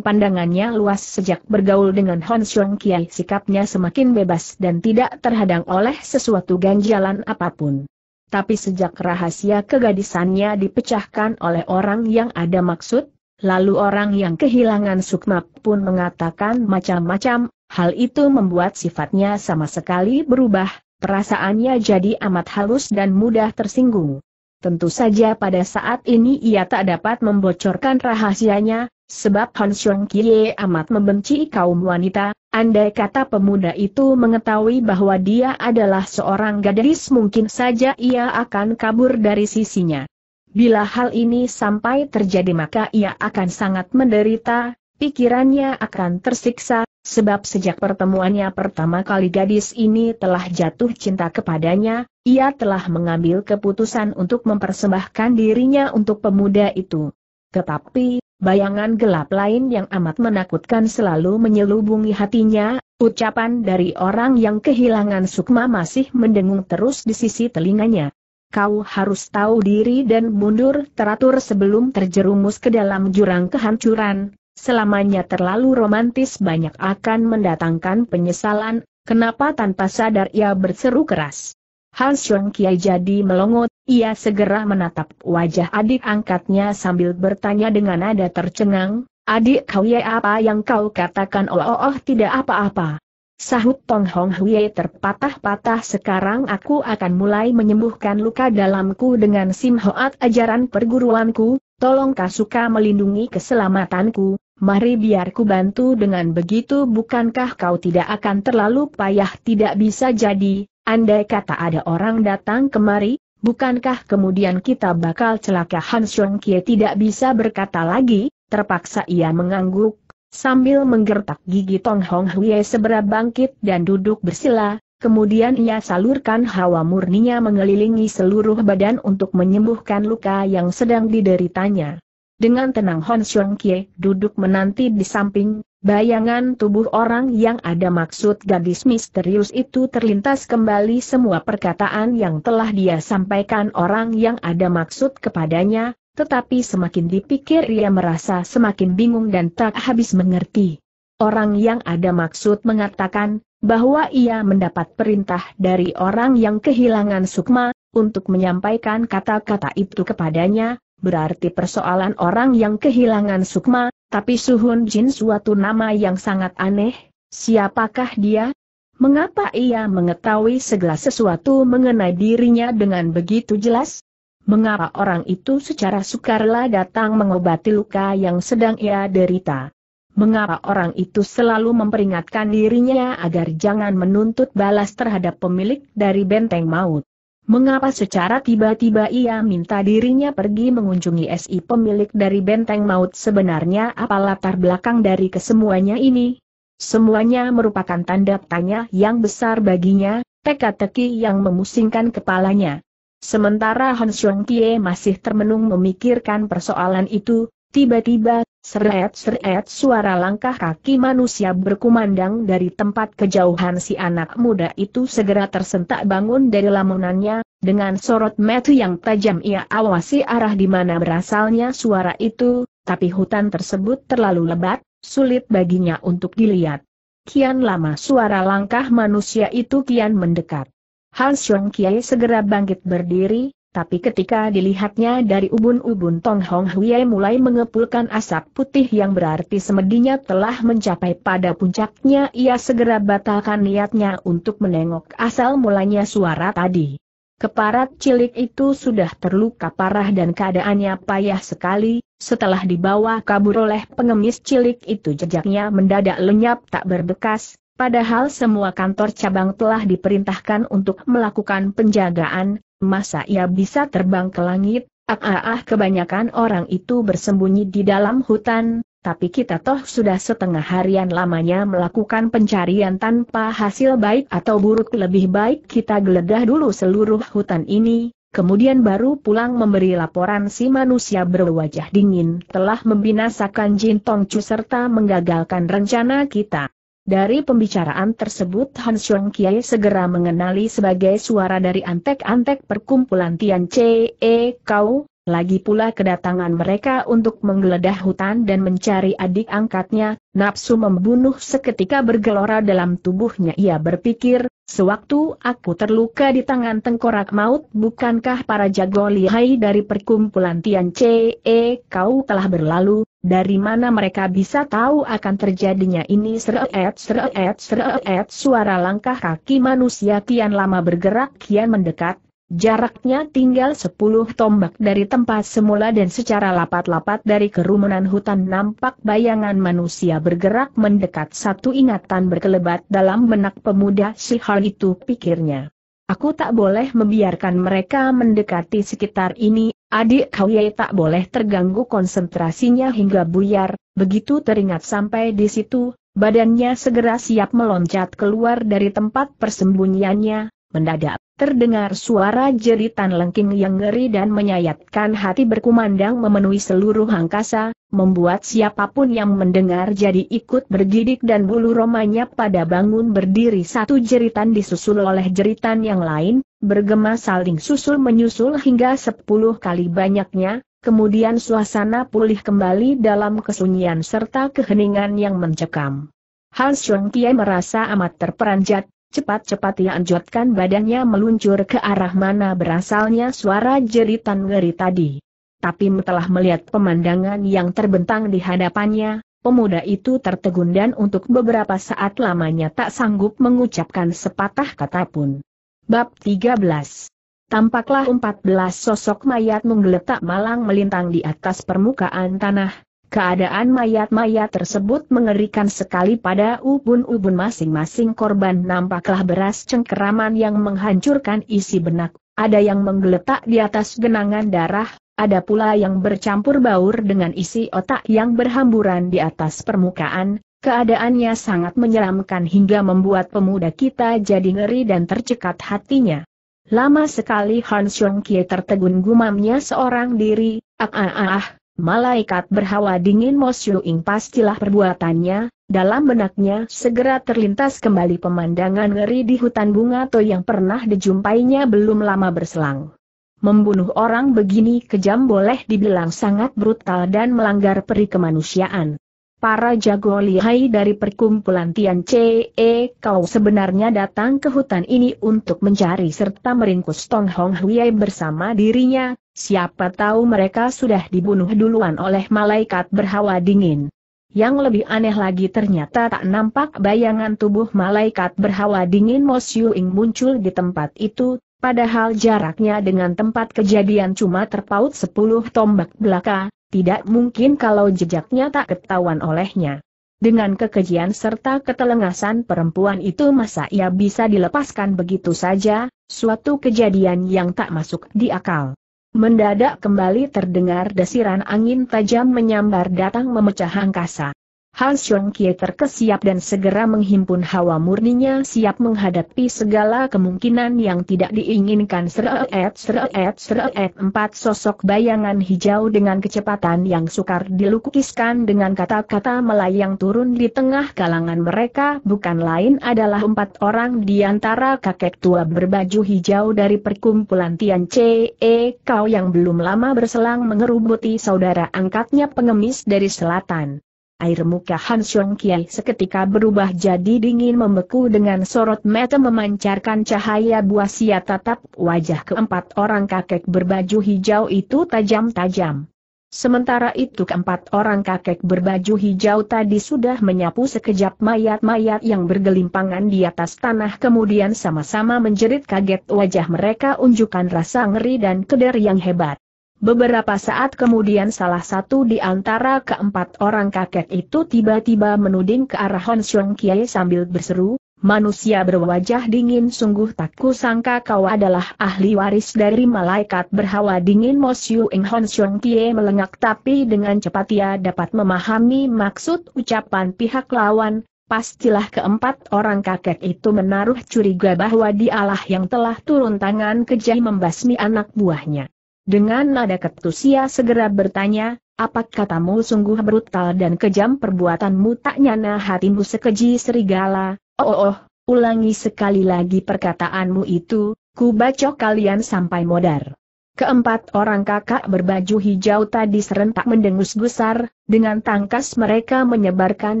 pandangannya luas. Sejak bergaul dengan Han Siong Kie sikapnya semakin bebas dan tidak terhadang oleh sesuatu ganjalan apapun. tapi sejak rahasia kegadisannya dipecahkan oleh orang yang ada maksud, lalu orang yang kehilangan sukma pun mengatakan macam-macam, hal itu membuat sifatnya sama sekali berubah, perasaannya jadi amat halus dan mudah tersinggung. Tentu saja pada saat ini ia tak dapat membocorkan rahasianya, sebab Han Xiong Kie amat membenci kaum wanita, andai kata pemuda itu mengetahui bahwa dia adalah seorang gadis mungkin saja ia akan kabur dari sisinya. Bila hal ini sampai terjadi maka ia akan sangat menderita, pikirannya akan tersiksa, sebab sejak pertemuannya pertama kali gadis ini telah jatuh cinta kepadanya, ia telah mengambil keputusan untuk mempersembahkan dirinya untuk pemuda itu. Tetapi bayangan gelap lain yang amat menakutkan selalu menyelubungi hatinya, ucapan dari orang yang kehilangan sukma masih mendengung terus di sisi telinganya. Kau harus tahu diri dan mundur teratur sebelum terjerumus ke dalam jurang kehancuran, selamanya terlalu romantis banyak akan mendatangkan penyesalan, kenapa tanpa sadar ia berseru keras. Han Xiong Kie jadi melongot. Ia segera menatap wajah adik angkatnya sambil bertanya dengan nada tercengang, "Adik Huye, apa yang kau katakan?" "Oh, oh, oh tidak apa-apa," sahut Tong Hong Huye terpatah-patah. "Sekarang aku akan mulai menyembuhkan luka dalamku dengan Sim Hoat ajaran perguruanku, tolong Kasuka melindungi keselamatanku, mari biar ku bantu." "Dengan begitu bukankah kau tidak akan terlalu payah?" "Tidak bisa jadi, andai kata ada orang datang kemari, bukankah kemudian kita bakal celaka?" Han Xiong Kie tidak bisa berkata lagi, terpaksa ia mengangguk, sambil menggertak gigi. Tong Hong Huye segera bangkit dan duduk bersila, kemudian ia salurkan hawa murninya mengelilingi seluruh badan untuk menyembuhkan luka yang sedang dideritanya. Dengan tenang Han Xiong Kie duduk menanti di samping, bayangan tubuh orang yang ada maksud gadis misterius itu terlintas kembali semua perkataan yang telah dia sampaikan orang yang ada maksud kepadanya, tetapi semakin dipikir ia merasa semakin bingung dan tak habis mengerti. Orang yang ada maksud mengatakan bahwa ia mendapat perintah dari orang yang kehilangan sukma untuk menyampaikan kata-kata itu kepadanya, berarti persoalan orang yang kehilangan sukma. Tapi Su Hun Jin suatu nama yang sangat aneh, siapakah dia? Mengapa ia mengetahui segala sesuatu mengenai dirinya dengan begitu jelas? Mengapa orang itu secara sukarela datang mengobati luka yang sedang ia derita? Mengapa orang itu selalu memperingatkan dirinya agar jangan menuntut balas terhadap pemilik dari benteng maut? Mengapa secara tiba-tiba ia minta dirinya pergi mengunjungi si pemilik dari benteng maut? Sebenarnya apa latar belakang dari kesemuanya ini? Semuanya merupakan tanda tanya yang besar baginya, teka-teki yang memusingkan kepalanya. Sementara Han Xiong Kie masih termenung memikirkan persoalan itu, tiba-tiba, seret-seret suara langkah kaki manusia berkumandang dari tempat kejauhan. Si anak muda itu segera tersentak bangun dari lamunannya, dengan sorot mata yang tajam ia awasi arah di mana berasalnya suara itu, tapi hutan tersebut terlalu lebat, sulit baginya untuk dilihat. Kian lama suara langkah manusia itu kian mendekat. Han Xiong Kie segera bangkit berdiri, tapi ketika dilihatnya dari ubun-ubun Tong Hong Huye mulai mengepulkan asap putih yang berarti semedinya telah mencapai pada puncaknya. Ia segera batalkan niatnya untuk menengok asal mulanya suara tadi. Keparat cilik itu sudah terluka parah dan keadaannya payah sekali, setelah dibawa kabur oleh pengemis cilik itu jejaknya mendadak lenyap tak berbekas, padahal semua kantor cabang telah diperintahkan untuk melakukan penjagaan. Masa ia bisa terbang ke langit? Ah, ah, ah, kebanyakan orang itu bersembunyi di dalam hutan, tapi kita toh sudah setengah harian lamanya melakukan pencarian tanpa hasil. Baik atau buruk lebih baik kita geledah dulu seluruh hutan ini, kemudian baru pulang memberi laporan. Si manusia berwajah dingin telah membinasakan Jin Tong Chu serta menggagalkan rencana kita. Dari pembicaraan tersebut Han Xiong Kie segera mengenali sebagai suara dari antek-antek perkumpulan Tian Ce Kau, Lagi pula kedatangan mereka untuk menggeledah hutan dan mencari adik angkatnya, nafsu membunuh seketika bergelora dalam tubuhnya. Ia berpikir, sewaktu aku terluka di tangan tengkorak maut, bukankah para jago lihai dari perkumpulan Tian Ce Kau telah berlalu, dari mana mereka bisa tahu akan terjadinya ini? Seret, seret, seret, suara langkah kaki manusia kian lama bergerak kian mendekat. Jaraknya tinggal sepuluh tombak dari tempat semula dan secara lapat-lapat dari kerumunan hutan nampak bayangan manusia bergerak mendekat. Satu ingatan berkelebat dalam benak pemuda Sihal itu, pikirnya. Aku tak boleh membiarkan mereka mendekati sekitar ini, adik kau Yai tak boleh terganggu konsentrasinya hingga buyar. Begitu teringat sampai di situ, badannya segera siap meloncat keluar dari tempat persembunyiannya. Mendadak terdengar suara jeritan lengking yang ngeri dan menyayatkan hati berkumandang memenuhi seluruh angkasa, membuat siapapun yang mendengar jadi ikut bergidik dan bulu romanya pada bangun berdiri. Satu jeritan disusul oleh jeritan yang lain, bergema saling susul menyusul hingga sepuluh kali banyaknya. Kemudian suasana pulih kembali dalam kesunyian serta keheningan yang mencekam. Han Shuang Qian merasa amat terperanjat. Cepat-cepat ia anjutkan badannya meluncur ke arah mana berasalnya suara jeritan ngeri tadi. Tapi setelah melihat pemandangan yang terbentang di hadapannya, pemuda itu tertegun dan untuk beberapa saat lamanya tak sanggup mengucapkan sepatah kata pun. Bab tiga belas. Tampaklah empat belas sosok mayat menggeletak malang melintang di atas permukaan tanah. Keadaan mayat-mayat tersebut mengerikan sekali. Pada ubun-ubun masing-masing korban nampaklah beras cengkeraman yang menghancurkan isi benak, ada yang menggeletak di atas genangan darah, ada pula yang bercampur baur dengan isi otak yang berhamburan di atas permukaan. Keadaannya sangat menyeramkan hingga membuat pemuda kita jadi ngeri dan tercekat hatinya. Lama sekali Han Shuang Qian tertegun, gumamnya seorang diri, ah ah ah, ah. Malaikat berhawa dingin Mo Shuing, pastilah perbuatannya. Dalam benaknya segera terlintas kembali pemandangan ngeri di hutan bunga to yang pernah dijumpainya belum lama berselang. Membunuh orang begini kejam, boleh dibilang sangat brutal dan melanggar peri kemanusiaan. Para jago lihai dari perkumpulan Tian Ce Kau sebenarnya datang ke hutan ini untuk mencari serta meringkus Tong Hong Hui bersama dirinya. Siapa tahu mereka sudah dibunuh duluan oleh malaikat berhawa dingin. Yang lebih aneh lagi ternyata tak nampak bayangan tubuh malaikat berhawa dingin Mo Shuing muncul di tempat itu, padahal jaraknya dengan tempat kejadian cuma terpaut sepuluh tombak belaka. Tidak mungkin kalau jejaknya tak ketahuan olehnya. Dengan kekejian serta ketelengasan perempuan itu, masa ia bisa dilepaskan begitu saja, suatu kejadian yang tak masuk di akal. Mendadak kembali terdengar desiran angin tajam menyambar datang memecah angkasa. Han Shuang Qian terkesiap dan segera menghimpun hawa murninya siap menghadapi segala kemungkinan yang tidak diinginkan. Seret, seret, seret, empat sosok bayangan hijau dengan kecepatan yang sukar dilukiskan dengan kata-kata melayang turun di tengah kalangan mereka. Bukan lain adalah empat orang di antara kakek tua berbaju hijau dari perkumpulan Tian Ce Kau yang belum lama berselang mengerubuti saudara angkatnya pengemis dari selatan. Air muka Han Shuang Qian seketika berubah jadi dingin membeku, dengan sorot mata memancarkan cahaya buasia. Tatap wajah keempat orang kakek berbaju hijau itu tajam-tajam. Sementara itu keempat orang kakek berbaju hijau tadi sudah menyapu sekejap mayat-mayat yang bergelimpangan di atas tanah, kemudian sama-sama menjerit kaget. Wajah mereka unjukkan rasa ngeri dan keder yang hebat. Beberapa saat kemudian salah satu di antara keempat orang kakek itu tiba-tiba menuding ke arah Han Shuang Qian sambil berseru, "Manusia berwajah dingin, sungguh tak kusangka kau adalah ahli waris dari malaikat berhawa dingin Mo Shuing." Han Shuang Qian melengak, tapi dengan cepat ia dapat memahami maksud ucapan pihak lawan. Pastilah keempat orang kakek itu menaruh curiga bahwa dialah yang telah turun tangan kejam membasmi anak buahnya. Dengan nada ketus ia segera bertanya, "Apa katamu? Sungguh brutal dan kejam perbuatanmu, tak nyana hatimu sekeji serigala." "Oh oh oh, ulangi sekali lagi perkataanmu itu, ku bacok kalian sampai modar." Keempat orang kakak berbaju hijau tadi serentak mendengus gusar, dengan tangkas mereka menyebarkan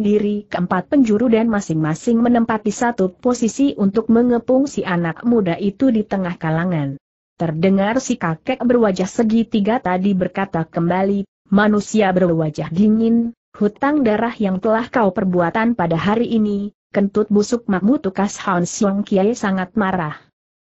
diri ke empat penjuru dan masing-masing menempati satu posisi untuk mengepung si anak muda itu di tengah kalangan. Terdengar si kakek berwajah segitiga tadi berkata kembali, "Manusia berwajah dingin, hutang darah yang telah kau perbuatan pada hari ini, kentut busuk makmu." Tukas Han Siong Kiai sangat marah.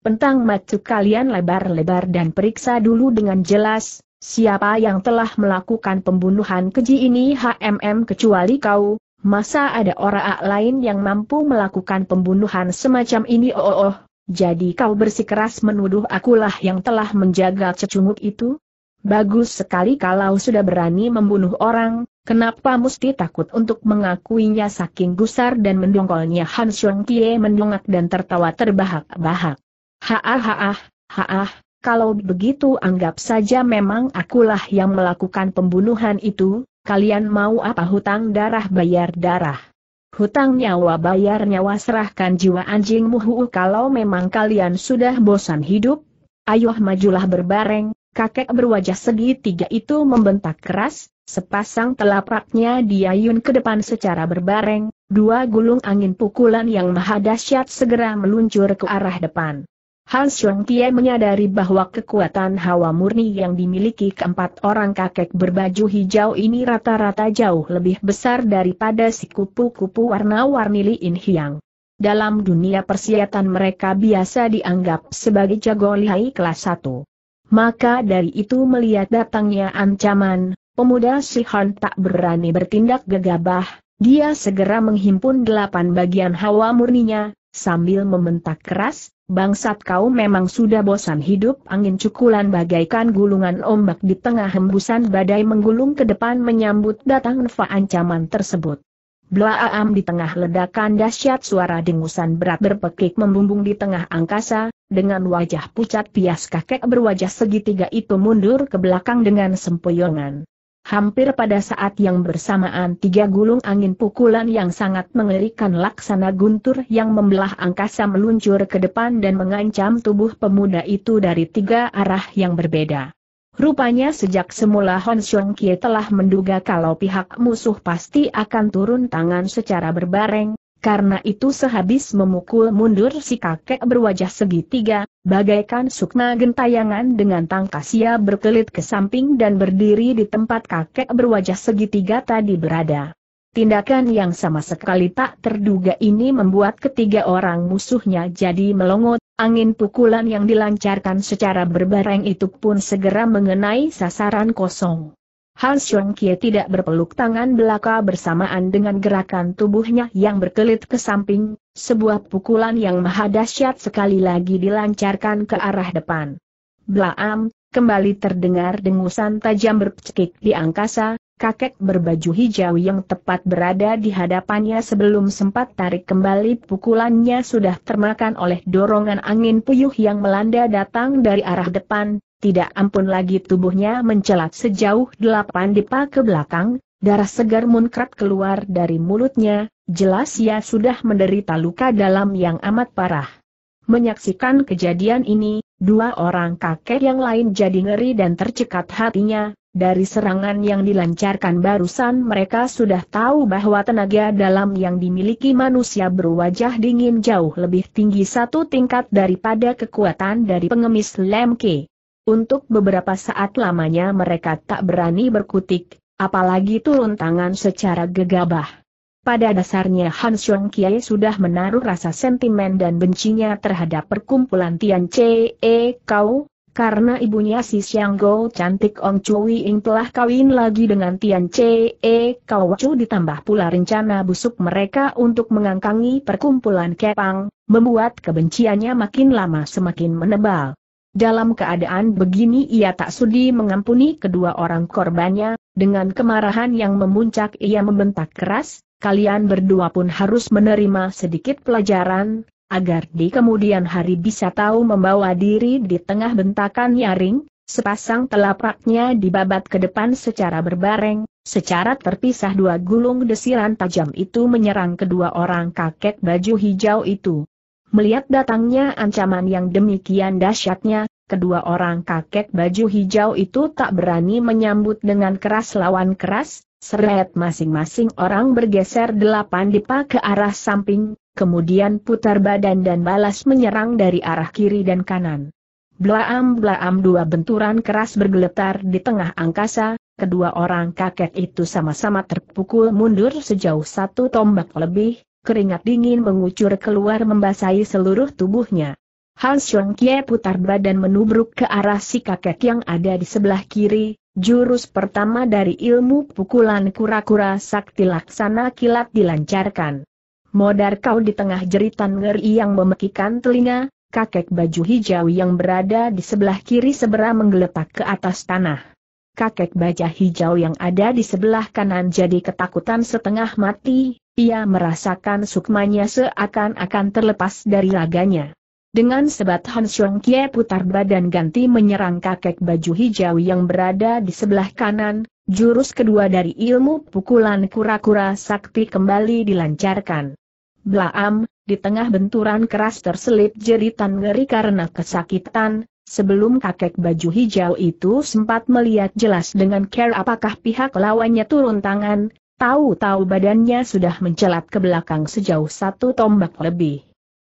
"Pentang matu kalian lebar-lebar dan periksa dulu dengan jelas, siapa yang telah melakukan pembunuhan keji ini. Hmm kecuali kau, masa ada orang lain yang mampu melakukan pembunuhan semacam ini? Oh, oh, oh. Jadi kau bersikeras menuduh akulah yang telah menjaga cecunguk itu? Bagus sekali kalau sudah berani membunuh orang, kenapa mesti takut untuk mengakuinya?" Saking gusar dan mendongkolnya Han Siong Kie mendongak dan tertawa terbahak-bahak. "Haah, haah, haah, kalau begitu anggap saja memang akulah yang melakukan pembunuhan itu, kalian mau apa? Hutang darah bayar darah. Hutang nyawa bayar nyawa, serahkan jiwa anjingmu. Hu, kalau memang kalian sudah bosan hidup, ayo majulah berbareng." Kakek berwajah segitiga itu membentak keras, sepasang telapaknya diayun ke depan secara berbareng, dua gulung angin pukulan yang maha dahsyat segera meluncur ke arah depan. Han Siong Kie menyadari bahwa kekuatan hawa murni yang dimiliki keempat orang kakek berbaju hijau ini rata-rata jauh lebih besar daripada si kupu-kupu warna-warni Lin Hiang. Dalam dunia persiatan mereka biasa dianggap sebagai jago lihai kelas satu. Maka dari itu melihat datangnya ancaman, pemuda si Han tak berani bertindak gegabah, dia segera menghimpun delapan bagian hawa murninya, sambil membentak keras, "Bangsat, kau memang sudah bosan hidup!" Angin cukulan bagaikan gulungan ombak di tengah hembusan badai menggulung ke depan menyambut datang neva ancaman tersebut. Blaam, di tengah ledakan dahsyat suara dengusan berat berpekik membumbung di tengah angkasa, dengan wajah pucat pias kakek berwajah segitiga itu mundur ke belakang dengan sempoyongan. Hampir pada saat yang bersamaan tiga gulung angin pukulan yang sangat mengerikan laksana guntur yang membelah angkasa meluncur ke depan dan mengancam tubuh pemuda itu dari tiga arah yang berbeda. Rupanya sejak semula Han Siong Kie telah menduga kalau pihak musuh pasti akan turun tangan secara berbareng, karena itu sehabis memukul mundur si kakek berwajah segitiga, bagaikan sukma gentayangan dengan tangkas ia berkelit ke samping dan berdiri di tempat kakek berwajah segitiga tadi berada. Tindakan yang sama sekali tak terduga ini membuat ketiga orang musuhnya jadi melongot, angin pukulan yang dilancarkan secara berbareng itu pun segera mengenai sasaran kosong. Han Siong Kie tidak berpeluk tangan belaka bersamaan dengan gerakan tubuhnya yang berkelit ke samping, sebuah pukulan yang maha dahsyat sekali lagi dilancarkan ke arah depan. Blaam, kembali terdengar dengusan tajam bercekik di angkasa, kakek berbaju hijau yang tepat berada di hadapannya sebelum sempat tarik kembali pukulannya sudah termakan oleh dorongan angin puyuh yang melanda datang dari arah depan. Tidak ampun lagi tubuhnya mencelat sejauh delapan depa ke belakang, darah segar munkrat keluar dari mulutnya, jelas ia sudah menderita luka dalam yang amat parah. Menyaksikan kejadian ini, dua orang kakek yang lain jadi ngeri dan tercekat hatinya, dari serangan yang dilancarkan barusan mereka sudah tahu bahwa tenaga dalam yang dimiliki manusia berwajah dingin jauh lebih tinggi satu tingkat daripada kekuatan dari pengemis Lemke. Untuk beberapa saat lamanya mereka tak berani berkutik, apalagi turun tangan secara gegabah. Pada dasarnya Han Siong Kie sudah menaruh rasa sentimen dan bencinya terhadap perkumpulan Tian Che Kau, karena ibunya si Siang Go cantik Ong Chui Ing telah kawin lagi dengan Tian Che Kau Chu, ditambah pula rencana busuk mereka untuk mengangkangi perkumpulan Kepang, membuat kebenciannya makin lama semakin menebal. Dalam keadaan begini ia tak sudi mengampuni kedua orang korbannya, dengan kemarahan yang memuncak ia membentak keras, "Kalian berdua pun harus menerima sedikit pelajaran, agar di kemudian hari bisa tahu membawa diri." Di tengah bentakan nyaring, sepasang telapaknya dibabat ke depan secara berbareng, secara terpisah dua gulung desiran tajam itu menyerang kedua orang kakek baju hijau itu. Melihat datangnya ancaman yang demikian dahsyatnya, kedua orang kakek baju hijau itu tak berani menyambut dengan keras lawan keras, seret masing-masing orang bergeser delapan dipa ke arah samping, kemudian putar badan dan balas menyerang dari arah kiri dan kanan. Blaam-blaam dua benturan keras bergeletar di tengah angkasa, kedua orang kakek itu sama-sama terpukul mundur sejauh satu tombak lebih, keringat dingin mengucur keluar membasahi seluruh tubuhnya. Han Xiong Kie putar badan menubruk ke arah si kakek yang ada di sebelah kiri, jurus pertama dari ilmu pukulan kura-kura sakti laksana kilat dilancarkan. Modar kau di tengah jeritan ngeri yang memekikan telinga, kakek baju hijau yang berada di sebelah kiri segera menggeletak ke atas tanah. Kakek baju hijau yang ada di sebelah kanan jadi ketakutan setengah mati, ia merasakan sukmanya seakan-akan terlepas dari raganya. Dengan sebat Han Xiong Kie putar badan ganti menyerang kakek baju hijau yang berada di sebelah kanan, jurus kedua dari ilmu pukulan kura-kura sakti kembali dilancarkan. Blaam, di tengah benturan keras terselip jeritan ngeri karena kesakitan, sebelum kakek baju hijau itu sempat melihat jelas dengan care apakah pihak lawannya turun tangan, tahu-tahu badannya sudah mencelat ke belakang sejauh satu tombak lebih.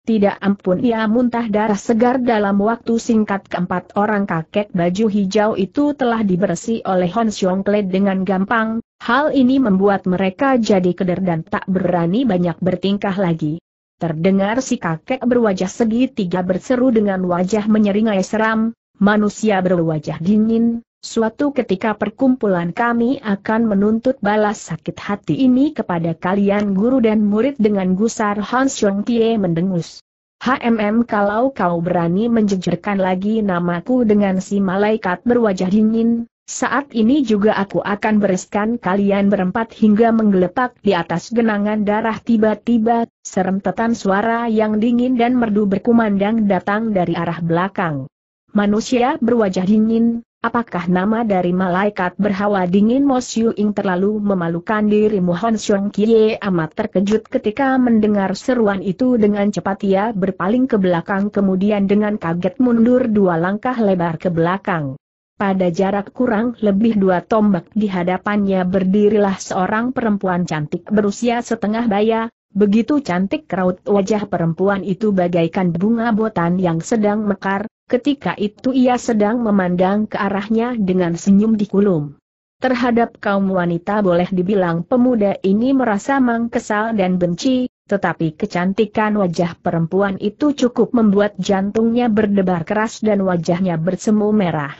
Tidak ampun ia muntah darah segar. Dalam waktu singkat keempat orang kakek baju hijau itu telah diberesi oleh Han Xiong Kie dengan gampang, hal ini membuat mereka jadi keder dan tak berani banyak bertingkah lagi. Terdengar si kakek berwajah segitiga berseru dengan wajah menyeringai seram, manusia berwajah dingin, suatu ketika perkumpulan kami akan menuntut balas sakit hati ini kepada kalian. Guru dan murid dengan gusar Han Xiong Kie mendengus. Hmm, kalau kau berani menjejerkan lagi namaku dengan si malaikat berwajah dingin, saat ini juga aku akan bereskan kalian berempat. Hingga menggelepak di atas genangan darah, tiba-tiba serentetan suara yang dingin dan merdu berkumandang datang dari arah belakang. Manusia berwajah dingin, apakah nama dari malaikat berhawa dingin Mo Siu Ing? Terlalu memalukan dirimu. Han Xiong Kie amat terkejut ketika mendengar seruan itu. Dengan cepat ia berpaling ke belakang, kemudian dengan kaget mundur dua langkah lebar ke belakang. Pada jarak kurang lebih dua tombak di hadapannya berdirilah seorang perempuan cantik berusia setengah baya, begitu cantik raut wajah perempuan itu bagaikan bunga botan yang sedang mekar, ketika itu ia sedang memandang ke arahnya dengan senyum dikulum. Terhadap kaum wanita boleh dibilang pemuda ini merasa mangkesal dan benci, tetapi kecantikan wajah perempuan itu cukup membuat jantungnya berdebar keras dan wajahnya bersemu merah.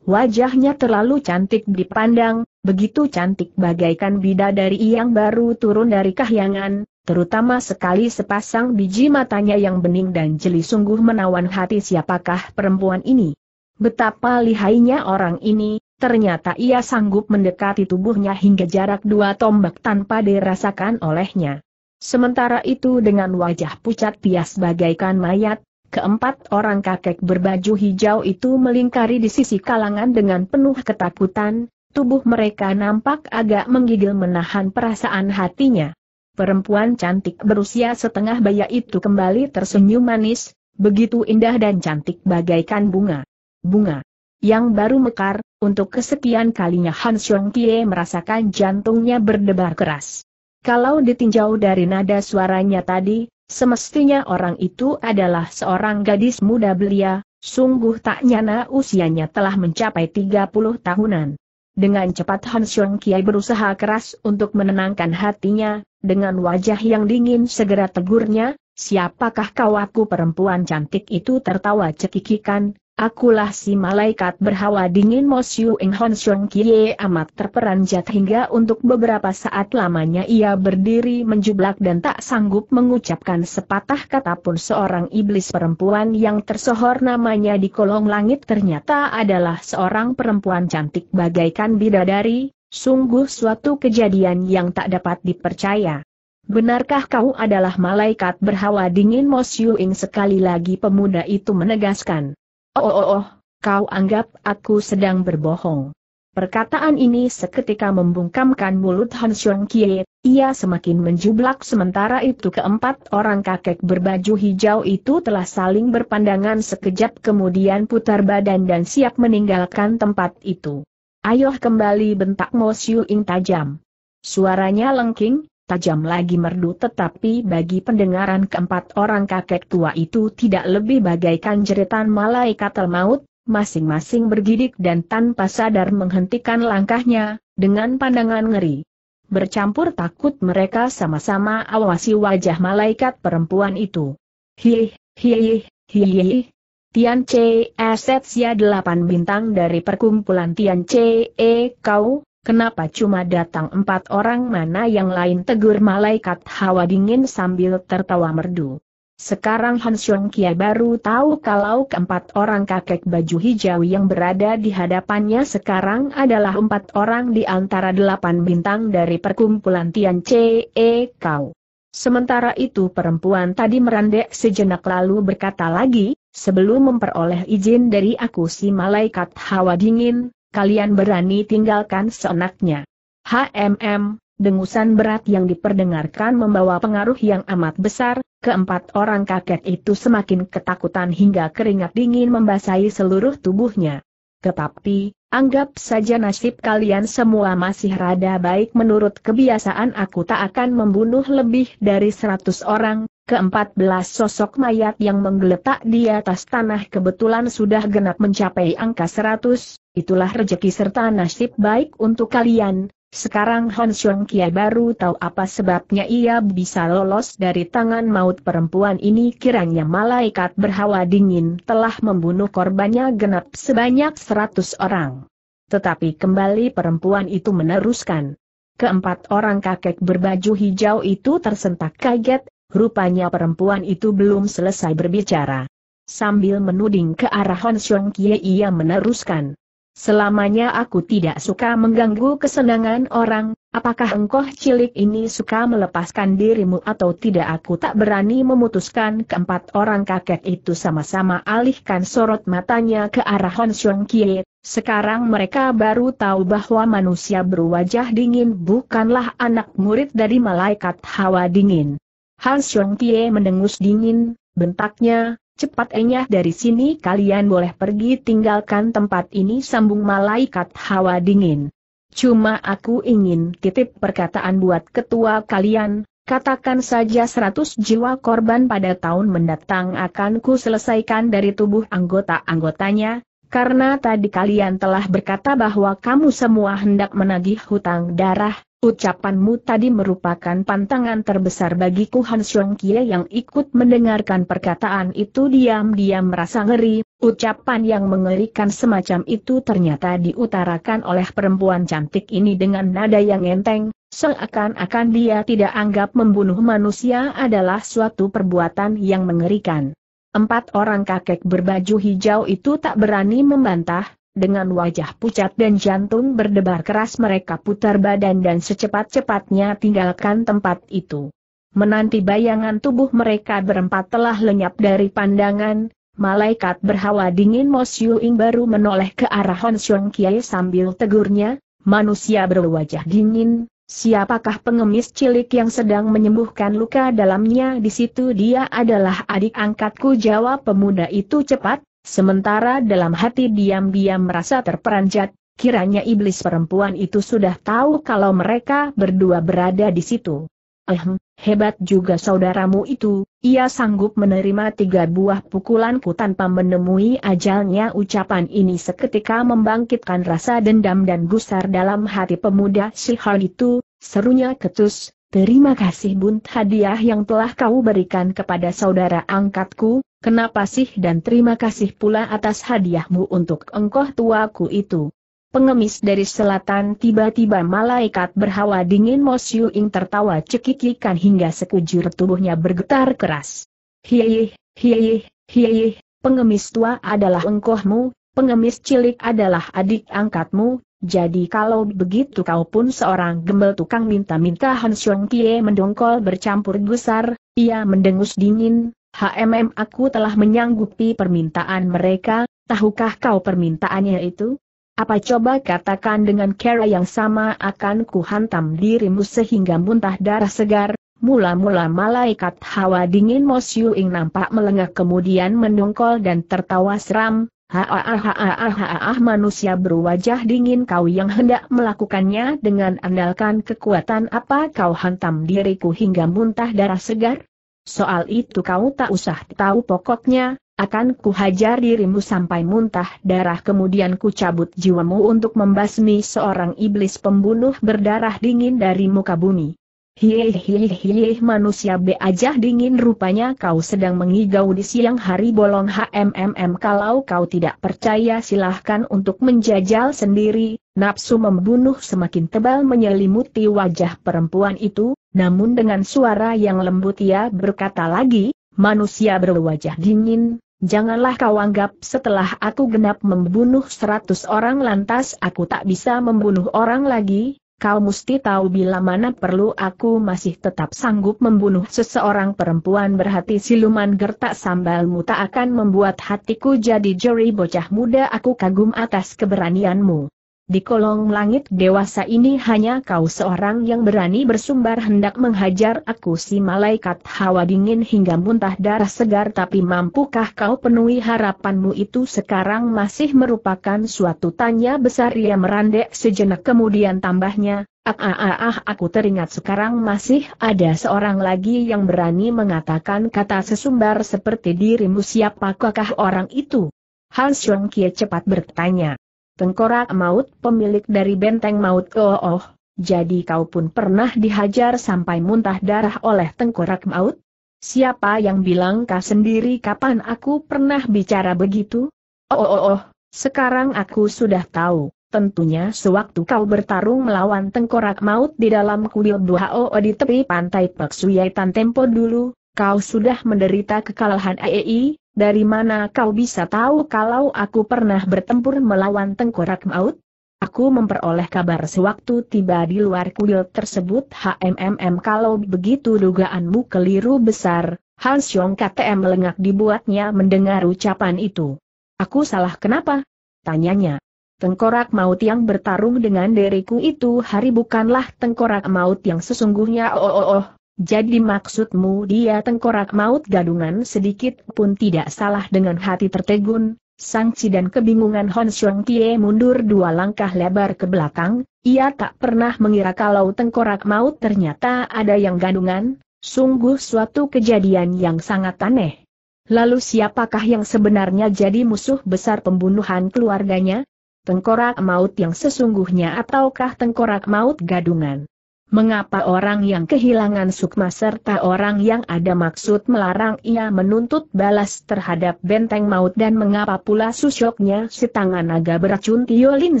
Wajahnya terlalu cantik dipandang, begitu cantik bagaikan bidadari yang baru turun dari kahyangan, terutama sekali sepasang biji matanya yang bening dan jeli sungguh menawan hati. Siapakah perempuan ini? Betapa lihainya orang ini, ternyata ia sanggup mendekati tubuhnya hingga jarak dua tombak tanpa dirasakan olehnya. Sementara itu dengan wajah pucat pias bagaikan mayat, keempat orang kakek berbaju hijau itu melingkari di sisi kalangan dengan penuh ketakutan, tubuh mereka nampak agak menggigil menahan perasaan hatinya. Perempuan cantik berusia setengah baya itu kembali tersenyum manis, begitu indah dan cantik bagaikan bunga. Bunga yang baru mekar. Untuk kesekian kalinya Han Xiong Kie merasakan jantungnya berdebar keras. Kalau ditinjau dari nada suaranya tadi, semestinya orang itu adalah seorang gadis muda belia, sungguh tak nyana usianya telah mencapai tiga puluh tahunan. Dengan cepat Han Xiong Kie berusaha keras untuk menenangkan hatinya, dengan wajah yang dingin segera tegurnya, siapakah kau? Aku perempuan cantik itu tertawa cekikikan, akulah si malaikat berhawa dingin Mo Siu Ing. Han Xiong Kie amat terperanjat hingga untuk beberapa saat lamanya ia berdiri menjublak dan tak sanggup mengucapkan sepatah kata pun. Seorang iblis perempuan yang tersohor namanya di kolong langit ternyata adalah seorang perempuan cantik bagaikan bidadari, sungguh suatu kejadian yang tak dapat dipercaya. Benarkah kau adalah malaikat berhawa dingin Mo Siu Ing? Sekali lagi pemuda itu menegaskan. Oh, oh, oh, kau anggap aku sedang berbohong? Perkataan ini seketika membungkamkan mulut Han Xiong Kie, ia semakin menjublak. Sementara itu keempat orang kakek berbaju hijau itu telah saling berpandangan sekejap kemudian putar badan dan siap meninggalkan tempat itu. "Ayo kembali," bentak Mo Siu Ing tajam. Suaranya lengking, tajam lagi merdu, tetapi bagi pendengaran keempat orang kakek tua itu tidak lebih bagaikan jeritan malaikat maut. Masing-masing bergidik dan tanpa sadar menghentikan langkahnya, dengan pandangan ngeri. Bercampur takut mereka sama-sama awasi wajah malaikat perempuan itu. Hih, hih, hih. Tian Ce Setsia delapan bintang dari perkumpulan Tian Ce, kau, kenapa cuma datang empat orang, mana yang lain, tegur malaikat hawa dingin sambil tertawa merdu. Sekarang Han Xiong Kie baru tahu kalau keempat orang kakek baju hijau yang berada di hadapannya sekarang adalah empat orang di antara delapan bintang dari perkumpulan Tian Ce Kau. Sementara itu perempuan tadi merendek sejenak lalu berkata lagi, "Sebelum memperoleh izin dari aku si malaikat hawa dingin, kalian berani tinggalkan seenaknya." Hmm. Dengusan berat yang diperdengarkan membawa pengaruh yang amat besar, keempat orang kakek itu semakin ketakutan hingga keringat dingin membasahi seluruh tubuhnya. Tetapi, anggap saja nasib kalian semua masih rada baik, menurut kebiasaan aku tak akan membunuh lebih dari seratus orang. Keempat belas sosok mayat yang menggeletak di atas tanah kebetulan sudah genap mencapai angka seratus, itulah rejeki serta nasib baik untuk kalian. Sekarang Han Xiong Kie baru tahu apa sebabnya ia bisa lolos dari tangan maut perempuan ini. Kiranya malaikat berhawa dingin telah membunuh korbannya genap sebanyak seratus orang. Tetapi kembali perempuan itu meneruskan. Keempat orang kakek berbaju hijau itu tersentak kaget, rupanya perempuan itu belum selesai berbicara. Sambil menuding ke arah Han Xiong Kie ia meneruskan. Selamanya aku tidak suka mengganggu kesenangan orang, apakah engkau cilik ini suka melepaskan dirimu atau tidak, aku tak berani memutuskan. Keempat orang kakek itu sama-sama alihkan sorot matanya ke arah Han Xiong Kie. Sekarang mereka baru tahu bahwa manusia berwajah dingin bukanlah anak murid dari malaikat hawa dingin. Han Xiong Kie mendengus dingin, bentaknya. Cepat enyah dari sini, kalian boleh pergi tinggalkan tempat ini, sambung malaikat hawa dingin. Cuma aku ingin titip perkataan buat ketua kalian, katakan saja seratus jiwa korban pada tahun mendatang akan ku selesaikan dari tubuh anggota-anggotanya, karena tadi kalian telah berkata bahwa kamu semua hendak menagih hutang darah. Ucapanmu tadi merupakan pantangan terbesar bagiku. Han Xiong Kie yang ikut mendengarkan perkataan itu diam-diam merasa ngeri, ucapan yang mengerikan semacam itu ternyata diutarakan oleh perempuan cantik ini dengan nada yang enteng, seakan-akan dia tidak anggap membunuh manusia adalah suatu perbuatan yang mengerikan. Empat orang kakek berbaju hijau itu tak berani membantah. Dengan wajah pucat dan jantung berdebar keras mereka putar badan dan secepat-cepatnya tinggalkan tempat itu. Menanti bayangan tubuh mereka berempat telah lenyap dari pandangan, malaikat berhawa dingin Mo Siu Ing baru menoleh ke arah Han Xiong Kie sambil tegurnya, manusia berwajah dingin, siapakah pengemis cilik yang sedang menyembuhkan luka dalamnya di situ? Dia adalah adik angkatku, jawab pemuda itu cepat. Sementara dalam hati diam-diam merasa terperanjat, kiranya iblis perempuan itu sudah tahu kalau mereka berdua berada di situ. Ehem, hebat juga saudaramu itu, ia sanggup menerima tiga buah pukulanku tanpa menemui ajalnya. Ucapan ini seketika membangkitkan rasa dendam dan gusar dalam hati pemuda sihal itu, serunya ketus, terima kasih bunt hadiah yang telah kau berikan kepada saudara angkatku. Kenapa sih, dan terima kasih pula atas hadiahmu untuk engkau tuaku itu. Pengemis dari selatan, tiba-tiba malaikat berhawa dingin Mo Siu Ing tertawa cekikikan hingga sekujur tubuhnya bergetar keras. Hiih, hiih, hiih, pengemis tua adalah engkaumu, pengemis cilik adalah adik angkatmu, jadi kalau begitu kau pun seorang gembel tukang minta-minta. Han Xiong Kie mendongkol bercampur gusar, ia mendengus dingin. Hmm, aku telah menyanggupi permintaan mereka, tahukah kau permintaannya itu? Apa coba katakan dengan cara yang sama akan kuhantam dirimu sehingga muntah darah segar. Mula-mula malaikat hawa dingin Mo Siu Ing nampak melengah kemudian mendongkol dan tertawa seram. Ha-ha-ha-ha-ha-ha-ha, manusia berwajah dingin kau yang hendak melakukannya dengan andalkan kekuatan apa kau hantam diriku hingga muntah darah segar? Soal itu kau tak usah tahu pokoknya, akan kuhajar dirimu sampai muntah darah kemudian kucabut jiwamu untuk membasmi seorang iblis pembunuh berdarah dingin dari muka bumi. Hieh hieh hieh, manusia beajah dingin rupanya kau sedang mengigau di siang hari bolong HMMM. Kalau kau tidak percaya silahkan untuk menjajal sendiri. Nafsu membunuh semakin tebal menyelimuti wajah perempuan itu, namun dengan suara yang lembut ia berkata lagi, manusia berwajah dingin, janganlah kau anggap setelah aku genap membunuh seratus orang lantas aku tak bisa membunuh orang lagi. Kau mesti tahu bila mana perlu aku masih tetap sanggup membunuh seseorang perempuan berhati siluman gertak sambalmu tak akan membuat hatiku jadi jeri bocah muda aku kagum atas keberanianmu. Di kolong langit dewasa ini hanya kau seorang yang berani bersumbar hendak menghajar aku si malaikat hawa dingin hingga muntah darah segar tapi mampukah kau penuhi harapanmu itu sekarang masih merupakan suatu tanya besar ia merandek sejenak kemudian tambahnya, ah ah ah ah aku teringat sekarang masih ada seorang lagi yang berani mengatakan kata sesumbar seperti dirimu siapakah orang itu? Han Xiong Kie cepat bertanya. Tengkorak Maut pemilik dari Benteng Maut. Oh oh, jadi kau pun pernah dihajar sampai muntah darah oleh Tengkorak Maut? Siapa yang bilang kau sendiri kapan aku pernah bicara begitu? Oh oh oh, sekarang aku sudah tahu, tentunya sewaktu kau bertarung melawan Tengkorak Maut di dalam kuil Dua Oo di tepi pantai Peksuyaitan tempo dulu, kau sudah menderita kekalahan A E I. Dari mana kau bisa tahu kalau aku pernah bertempur melawan Tengkorak Maut? Aku memperoleh kabar sewaktu tiba di luar kuil tersebut. HMMM kalau begitu dugaanmu keliru besar. Han Xiong K T M melengak dibuatnya mendengar ucapan itu. Aku salah kenapa? Tanyanya. Tengkorak Maut yang bertarung dengan diriku itu hari bukanlah Tengkorak Maut yang sesungguhnya. Oh oh oh. Jadi maksudmu dia Tengkorak Maut gadungan sedikit pun tidak salah dengan hati tertegun, sangsi dan kebingungan Han Xiong Kie mundur dua langkah lebar ke belakang, ia tak pernah mengira kalau Tengkorak Maut ternyata ada yang gadungan, sungguh suatu kejadian yang sangat aneh. Lalu siapakah yang sebenarnya jadi musuh besar pembunuhan keluarganya? Tengkorak Maut yang sesungguhnya ataukah Tengkorak Maut gadungan? Mengapa orang yang kehilangan sukma serta orang yang ada maksud melarang ia menuntut balas terhadap Benteng Maut dan mengapa pula susoknya si tangan naga beracun Tiolin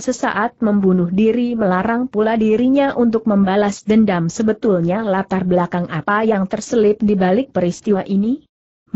sesaat membunuh diri melarang pula dirinya untuk membalas dendam? Sebetulnya latar belakang apa yang terselip di balik peristiwa ini?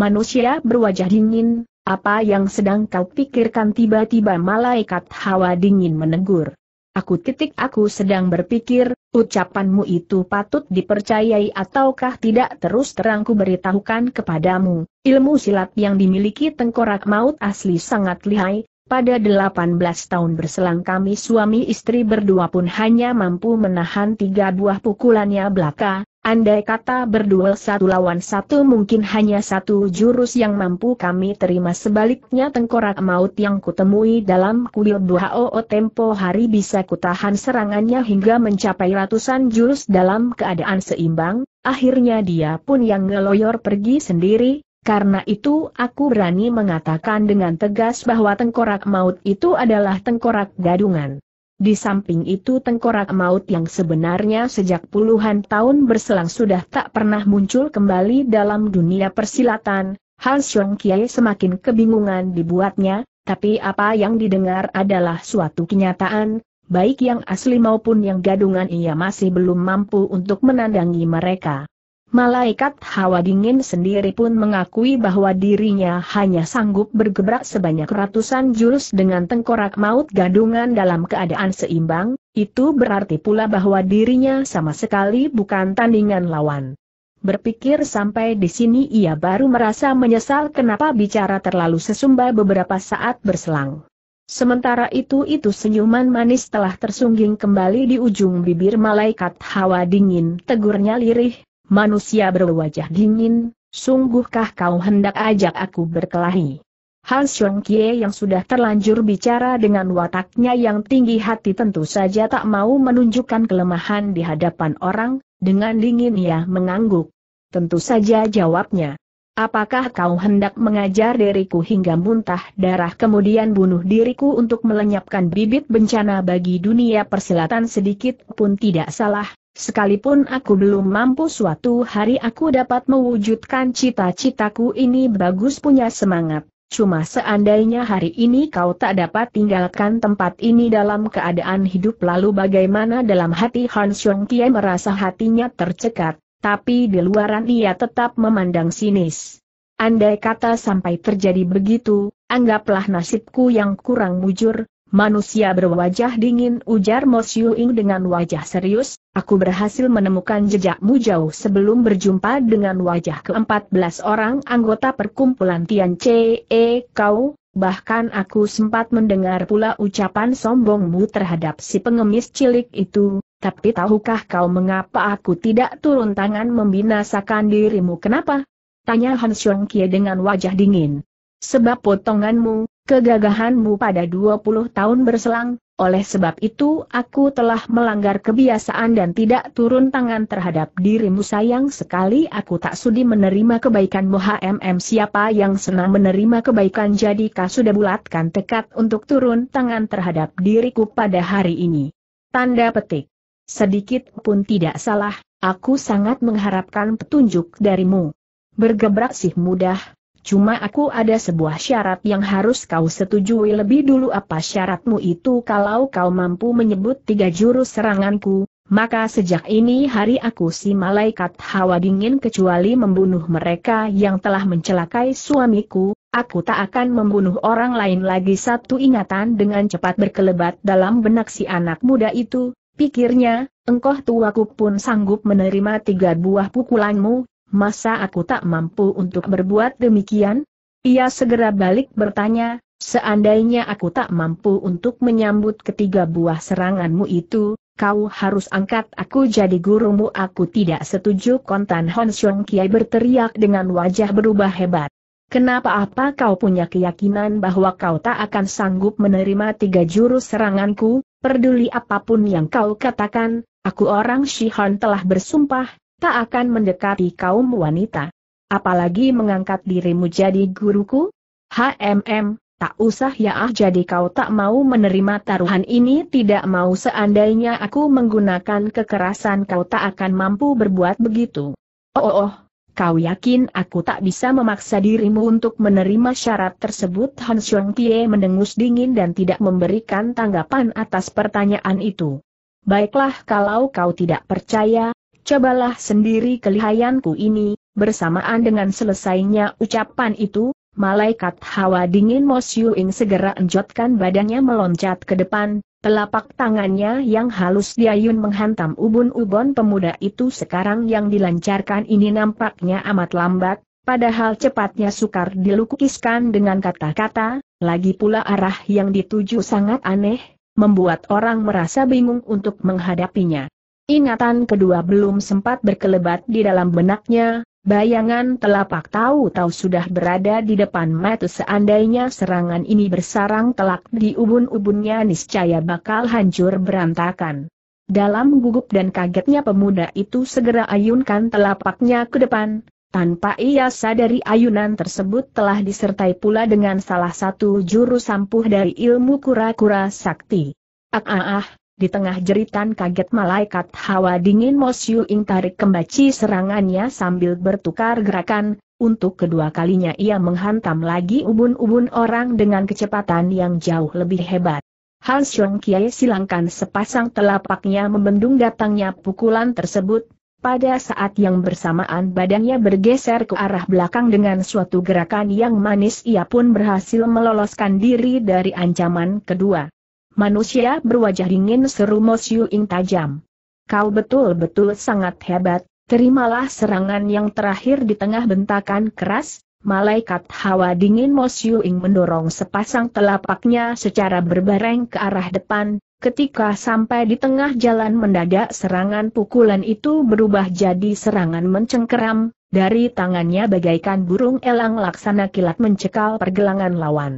Manusia berwajah dingin, apa yang sedang kau pikirkan? Tiba-tiba malaikat hawa dingin menegur. Aku titik aku sedang berpikir, ucapanmu itu patut dipercayai ataukah tidak? Terus terang ku beritahukan kepadamu, ilmu silat yang dimiliki Tengkorak Maut asli sangat lihai, pada delapan belas tahun berselang kami suami istri berdua pun hanya mampu menahan tiga buah pukulannya belaka, andai kata berduel satu lawan satu mungkin hanya satu jurus yang mampu kami terima. Sebaliknya Tengkorak Maut yang kutemui dalam kuil Dua Oo tempo hari bisa kutahan serangannya hingga mencapai ratusan jurus dalam keadaan seimbang, akhirnya dia pun yang ngeloyor pergi sendiri. Karena itu aku berani mengatakan dengan tegas bahwa Tengkorak Maut itu adalah Tengkorak gadungan. Di samping itu Tengkorak Maut yang sebenarnya sejak puluhan tahun berselang sudah tak pernah muncul kembali dalam dunia persilatan. Han Xiong Kie semakin kebingungan dibuatnya, tapi apa yang didengar adalah suatu kenyataan, baik yang asli maupun yang gadungan ia masih belum mampu untuk menandangi mereka. Malaikat hawa dingin sendiri pun mengakui bahwa dirinya hanya sanggup bergebrak sebanyak ratusan jurus dengan Tengkorak Maut gadungan dalam keadaan seimbang, itu berarti pula bahwa dirinya sama sekali bukan tandingan lawan. Berpikir sampai di sini ia baru merasa menyesal kenapa bicara terlalu sesumba beberapa saat berselang. Sementara itu itu senyuman manis telah tersungging kembali di ujung bibir malaikat hawa dingin. Tegurnya lirih, manusia berwajah dingin, sungguhkah kau hendak ajak aku berkelahi? Han Xiongqie yang sudah terlanjur bicara dengan wataknya yang tinggi hati tentu saja tak mau menunjukkan kelemahan di hadapan orang, dengan dingin ia mengangguk. Tentu saja jawabnya. Apakah kau hendak mengajar diriku hingga muntah darah kemudian bunuh diriku untuk melenyapkan bibit bencana bagi dunia persilatan? Sedikit pun tidak salah, sekalipun aku belum mampu, suatu hari aku dapat mewujudkan cita-citaku ini. Bagus punya semangat, cuma seandainya hari ini kau tak dapat tinggalkan tempat ini dalam keadaan hidup, lalu bagaimana? Dalam hati Han Xiongqie merasa hatinya tercekat. Tapi di luaran ia tetap memandang sinis. Andai kata sampai terjadi begitu, anggaplah nasibku yang kurang mujur. Manusia berwajah dingin, ujar Mo Siuying dengan wajah serius, aku berhasil menemukan jejakmu jauh sebelum berjumpa dengan wajah keempat belas orang anggota perkumpulan Tian Ce Kau. Bahkan aku sempat mendengar pula ucapan sombongmu terhadap si pengemis cilik itu. Tapi tahukah kau mengapa aku tidak turun tangan membinasakan dirimu? Kenapa? Tanya Han Xiongqie dengan wajah dingin. Sebab potonganmu, kegagahanmu pada dua puluh tahun berselang, oleh sebab itu aku telah melanggar kebiasaan dan tidak turun tangan terhadap dirimu. Sayang sekali aku tak sudi menerima kebaikanmu. Hmm siapa yang senang menerima kebaikan? Jadikah sudah bulatkan tekad untuk turun tangan terhadap diriku pada hari ini? Tanda petik. Sedikit pun tidak salah, aku sangat mengharapkan petunjuk darimu. Bergebrak sih mudah, cuma aku ada sebuah syarat yang harus kau setujui lebih dulu. Apa syaratmu itu? Kalau kau mampu menyebut tiga jurus seranganku, maka sejak ini hari aku si malaikat hawa dingin, kecuali membunuh mereka yang telah mencelakai suamiku, aku tak akan membunuh orang lain lagi. Satu ingatan dengan cepat berkelebat dalam benak si anak muda itu. Pikirnya, engkau tuaku pun sanggup menerima tiga buah pukulanmu, masa aku tak mampu untuk berbuat demikian? Ia segera balik bertanya, seandainya aku tak mampu untuk menyambut ketiga buah seranganmu itu, kau harus angkat aku jadi gurumu. Aku tidak setuju, kontan Han Xiongqie berteriak dengan wajah berubah hebat. Kenapa? Apa kau punya keyakinan bahwa kau tak akan sanggup menerima tiga jurus seranganku? Peduli apapun yang kau katakan, aku orang Shihan telah bersumpah, tak akan mendekati kaum wanita. Apalagi mengangkat dirimu jadi guruku? Hmm, tak usah ya. Ah, jadi kau tak mau menerima taruhan ini? Tidak mau. Seandainya aku menggunakan kekerasan, kau tak akan mampu berbuat begitu. Oh, oh, oh. Kau yakin aku tak bisa memaksa dirimu untuk menerima syarat tersebut? Han Xiongqie mendengus dingin dan tidak memberikan tanggapan atas pertanyaan itu. Baiklah, kalau kau tidak percaya, cobalah sendiri kelihayanku ini. Bersamaan dengan selesainya ucapan itu, malaikat hawa dingin Mo Siuying segera enjotkan badannya meloncat ke depan. Telapak tangannya yang halus diayun menghantam ubun-ubun pemuda itu. Sekarang yang dilancarkan ini nampaknya amat lambat, padahal cepatnya sukar dilukiskan dengan kata-kata, lagi pula arah yang dituju sangat aneh, membuat orang merasa bingung untuk menghadapinya. Ingatan kedua belum sempat berkelebat di dalam benaknya, bayangan telapak tahu-tahu sudah berada di depan mata. Seandainya serangan ini bersarang telak di ubun-ubunnya, niscaya bakal hancur berantakan. Dalam gugup dan kagetnya pemuda itu segera ayunkan telapaknya ke depan, tanpa ia sadari ayunan tersebut telah disertai pula dengan salah satu jurus ampuh dari ilmu kura-kura sakti. Ah ah ah. Di tengah jeritan kaget malaikat hawa dingin, Mo Siuying tarik kembaci serangannya sambil bertukar gerakan. Untuk kedua kalinya ia menghantam lagi ubun-ubun orang dengan kecepatan yang jauh lebih hebat. Han Xiongqie silangkan sepasang telapaknya membendung datangnya pukulan tersebut. Pada saat yang bersamaan badannya bergeser ke arah belakang. Dengan suatu gerakan yang manis ia pun berhasil meloloskan diri dari ancaman kedua. Manusia berwajah dingin, seru Mo Siuying tajam. Kau betul-betul sangat hebat, terimalah serangan yang terakhir. Di tengah bentakan keras, Malaikat hawa dingin Mo Siuing mendorong sepasang telapaknya secara berbareng ke arah depan. Ketika sampai di tengah jalan, mendadak serangan pukulan itu berubah jadi serangan mencengkeram. Dari tangannya bagaikan burung elang laksana kilat mencekal pergelangan lawan.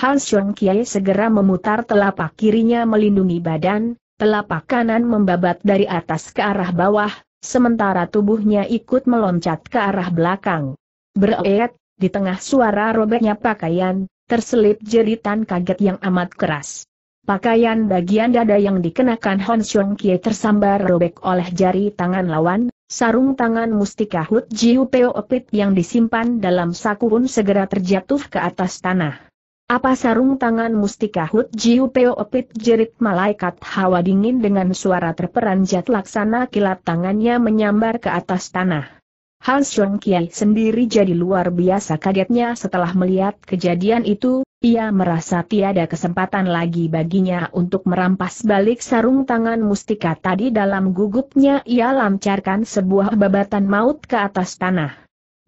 Han Xiong Kiai segera memutar telapak kirinya melindungi badan, telapak kanan membabat dari atas ke arah bawah, sementara tubuhnya ikut meloncat ke arah belakang. Bereet, di tengah suara robeknya pakaian, terselip jeritan kaget yang amat keras. Pakaian bagian dada yang dikenakan Han Xiong Kie tersambar robek oleh jari tangan lawan. Sarung tangan mustika Hut Jiu Peo Opit yang disimpan dalam saku pun segera terjatuh ke atas tanah. Apa sarung tangan mustika Hut Jiu Peo Opit, jerit malaikat hawa dingin dengan suara terperanjat laksana kilat tangannya menyambar ke atas tanah. Han Xiong Kie sendiri jadi luar biasa kagetnya setelah melihat kejadian itu. Ia merasa tiada kesempatan lagi baginya untuk merampas balik sarung tangan mustika tadi. Dalam gugupnya ia lancarkan sebuah babatan maut ke atas tanah.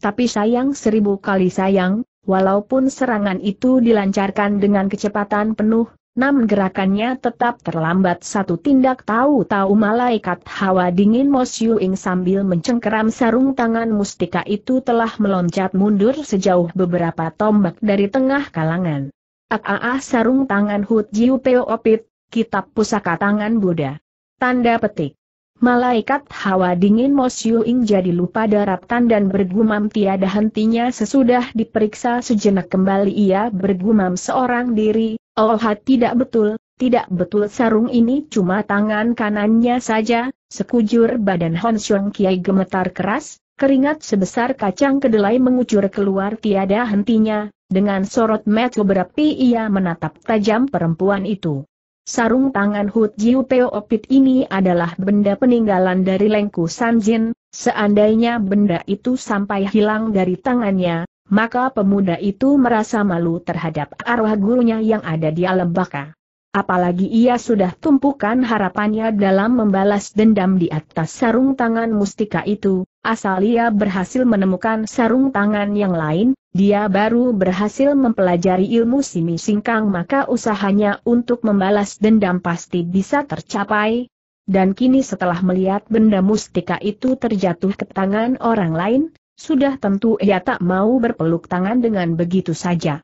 Tapi sayang seribu kali sayang, walaupun serangan itu dilancarkan dengan kecepatan penuh, namun gerakannya tetap terlambat satu tindak. Tahu-tahu malaikat hawa dingin Mo Siuing sambil mencengkeram sarung tangan mustika itu telah meloncat mundur sejauh beberapa tombak dari tengah kalangan. Aa, sarung tangan Hut Jiu Peo Opit, kitab pusaka tangan Buddha. Tanda petik. Malaikat hawa dingin Mo Siuing jadi lupa daratan dan bergumam tiada hentinya. Sesudah diperiksa sejenak kembali ia bergumam seorang diri, oh tidak betul, tidak betul, sarung ini cuma tangan kanannya saja. Sekujur badan Han Xiong Kiai gemetar keras, keringat sebesar kacang kedelai mengucur keluar tiada hentinya. Dengan sorot mata berapi ia menatap tajam perempuan itu. Sarung tangan Hut Jiu Peo Opit ini adalah benda peninggalan dari Lengku Sanjin. Seandainya benda itu sampai hilang dari tangannya, maka pemuda itu merasa malu terhadap arwah gurunya yang ada di alam baka. Apalagi ia sudah tumpukan harapannya dalam membalas dendam di atas sarung tangan mustika itu. Asal ia berhasil menemukan sarung tangan yang lain, dia baru berhasil mempelajari ilmu Simi Singkang, maka usahanya untuk membalas dendam pasti bisa tercapai. Dan kini setelah melihat benda mustika itu terjatuh ke tangan orang lain, sudah tentu ia tak mau berpeluk tangan dengan begitu saja.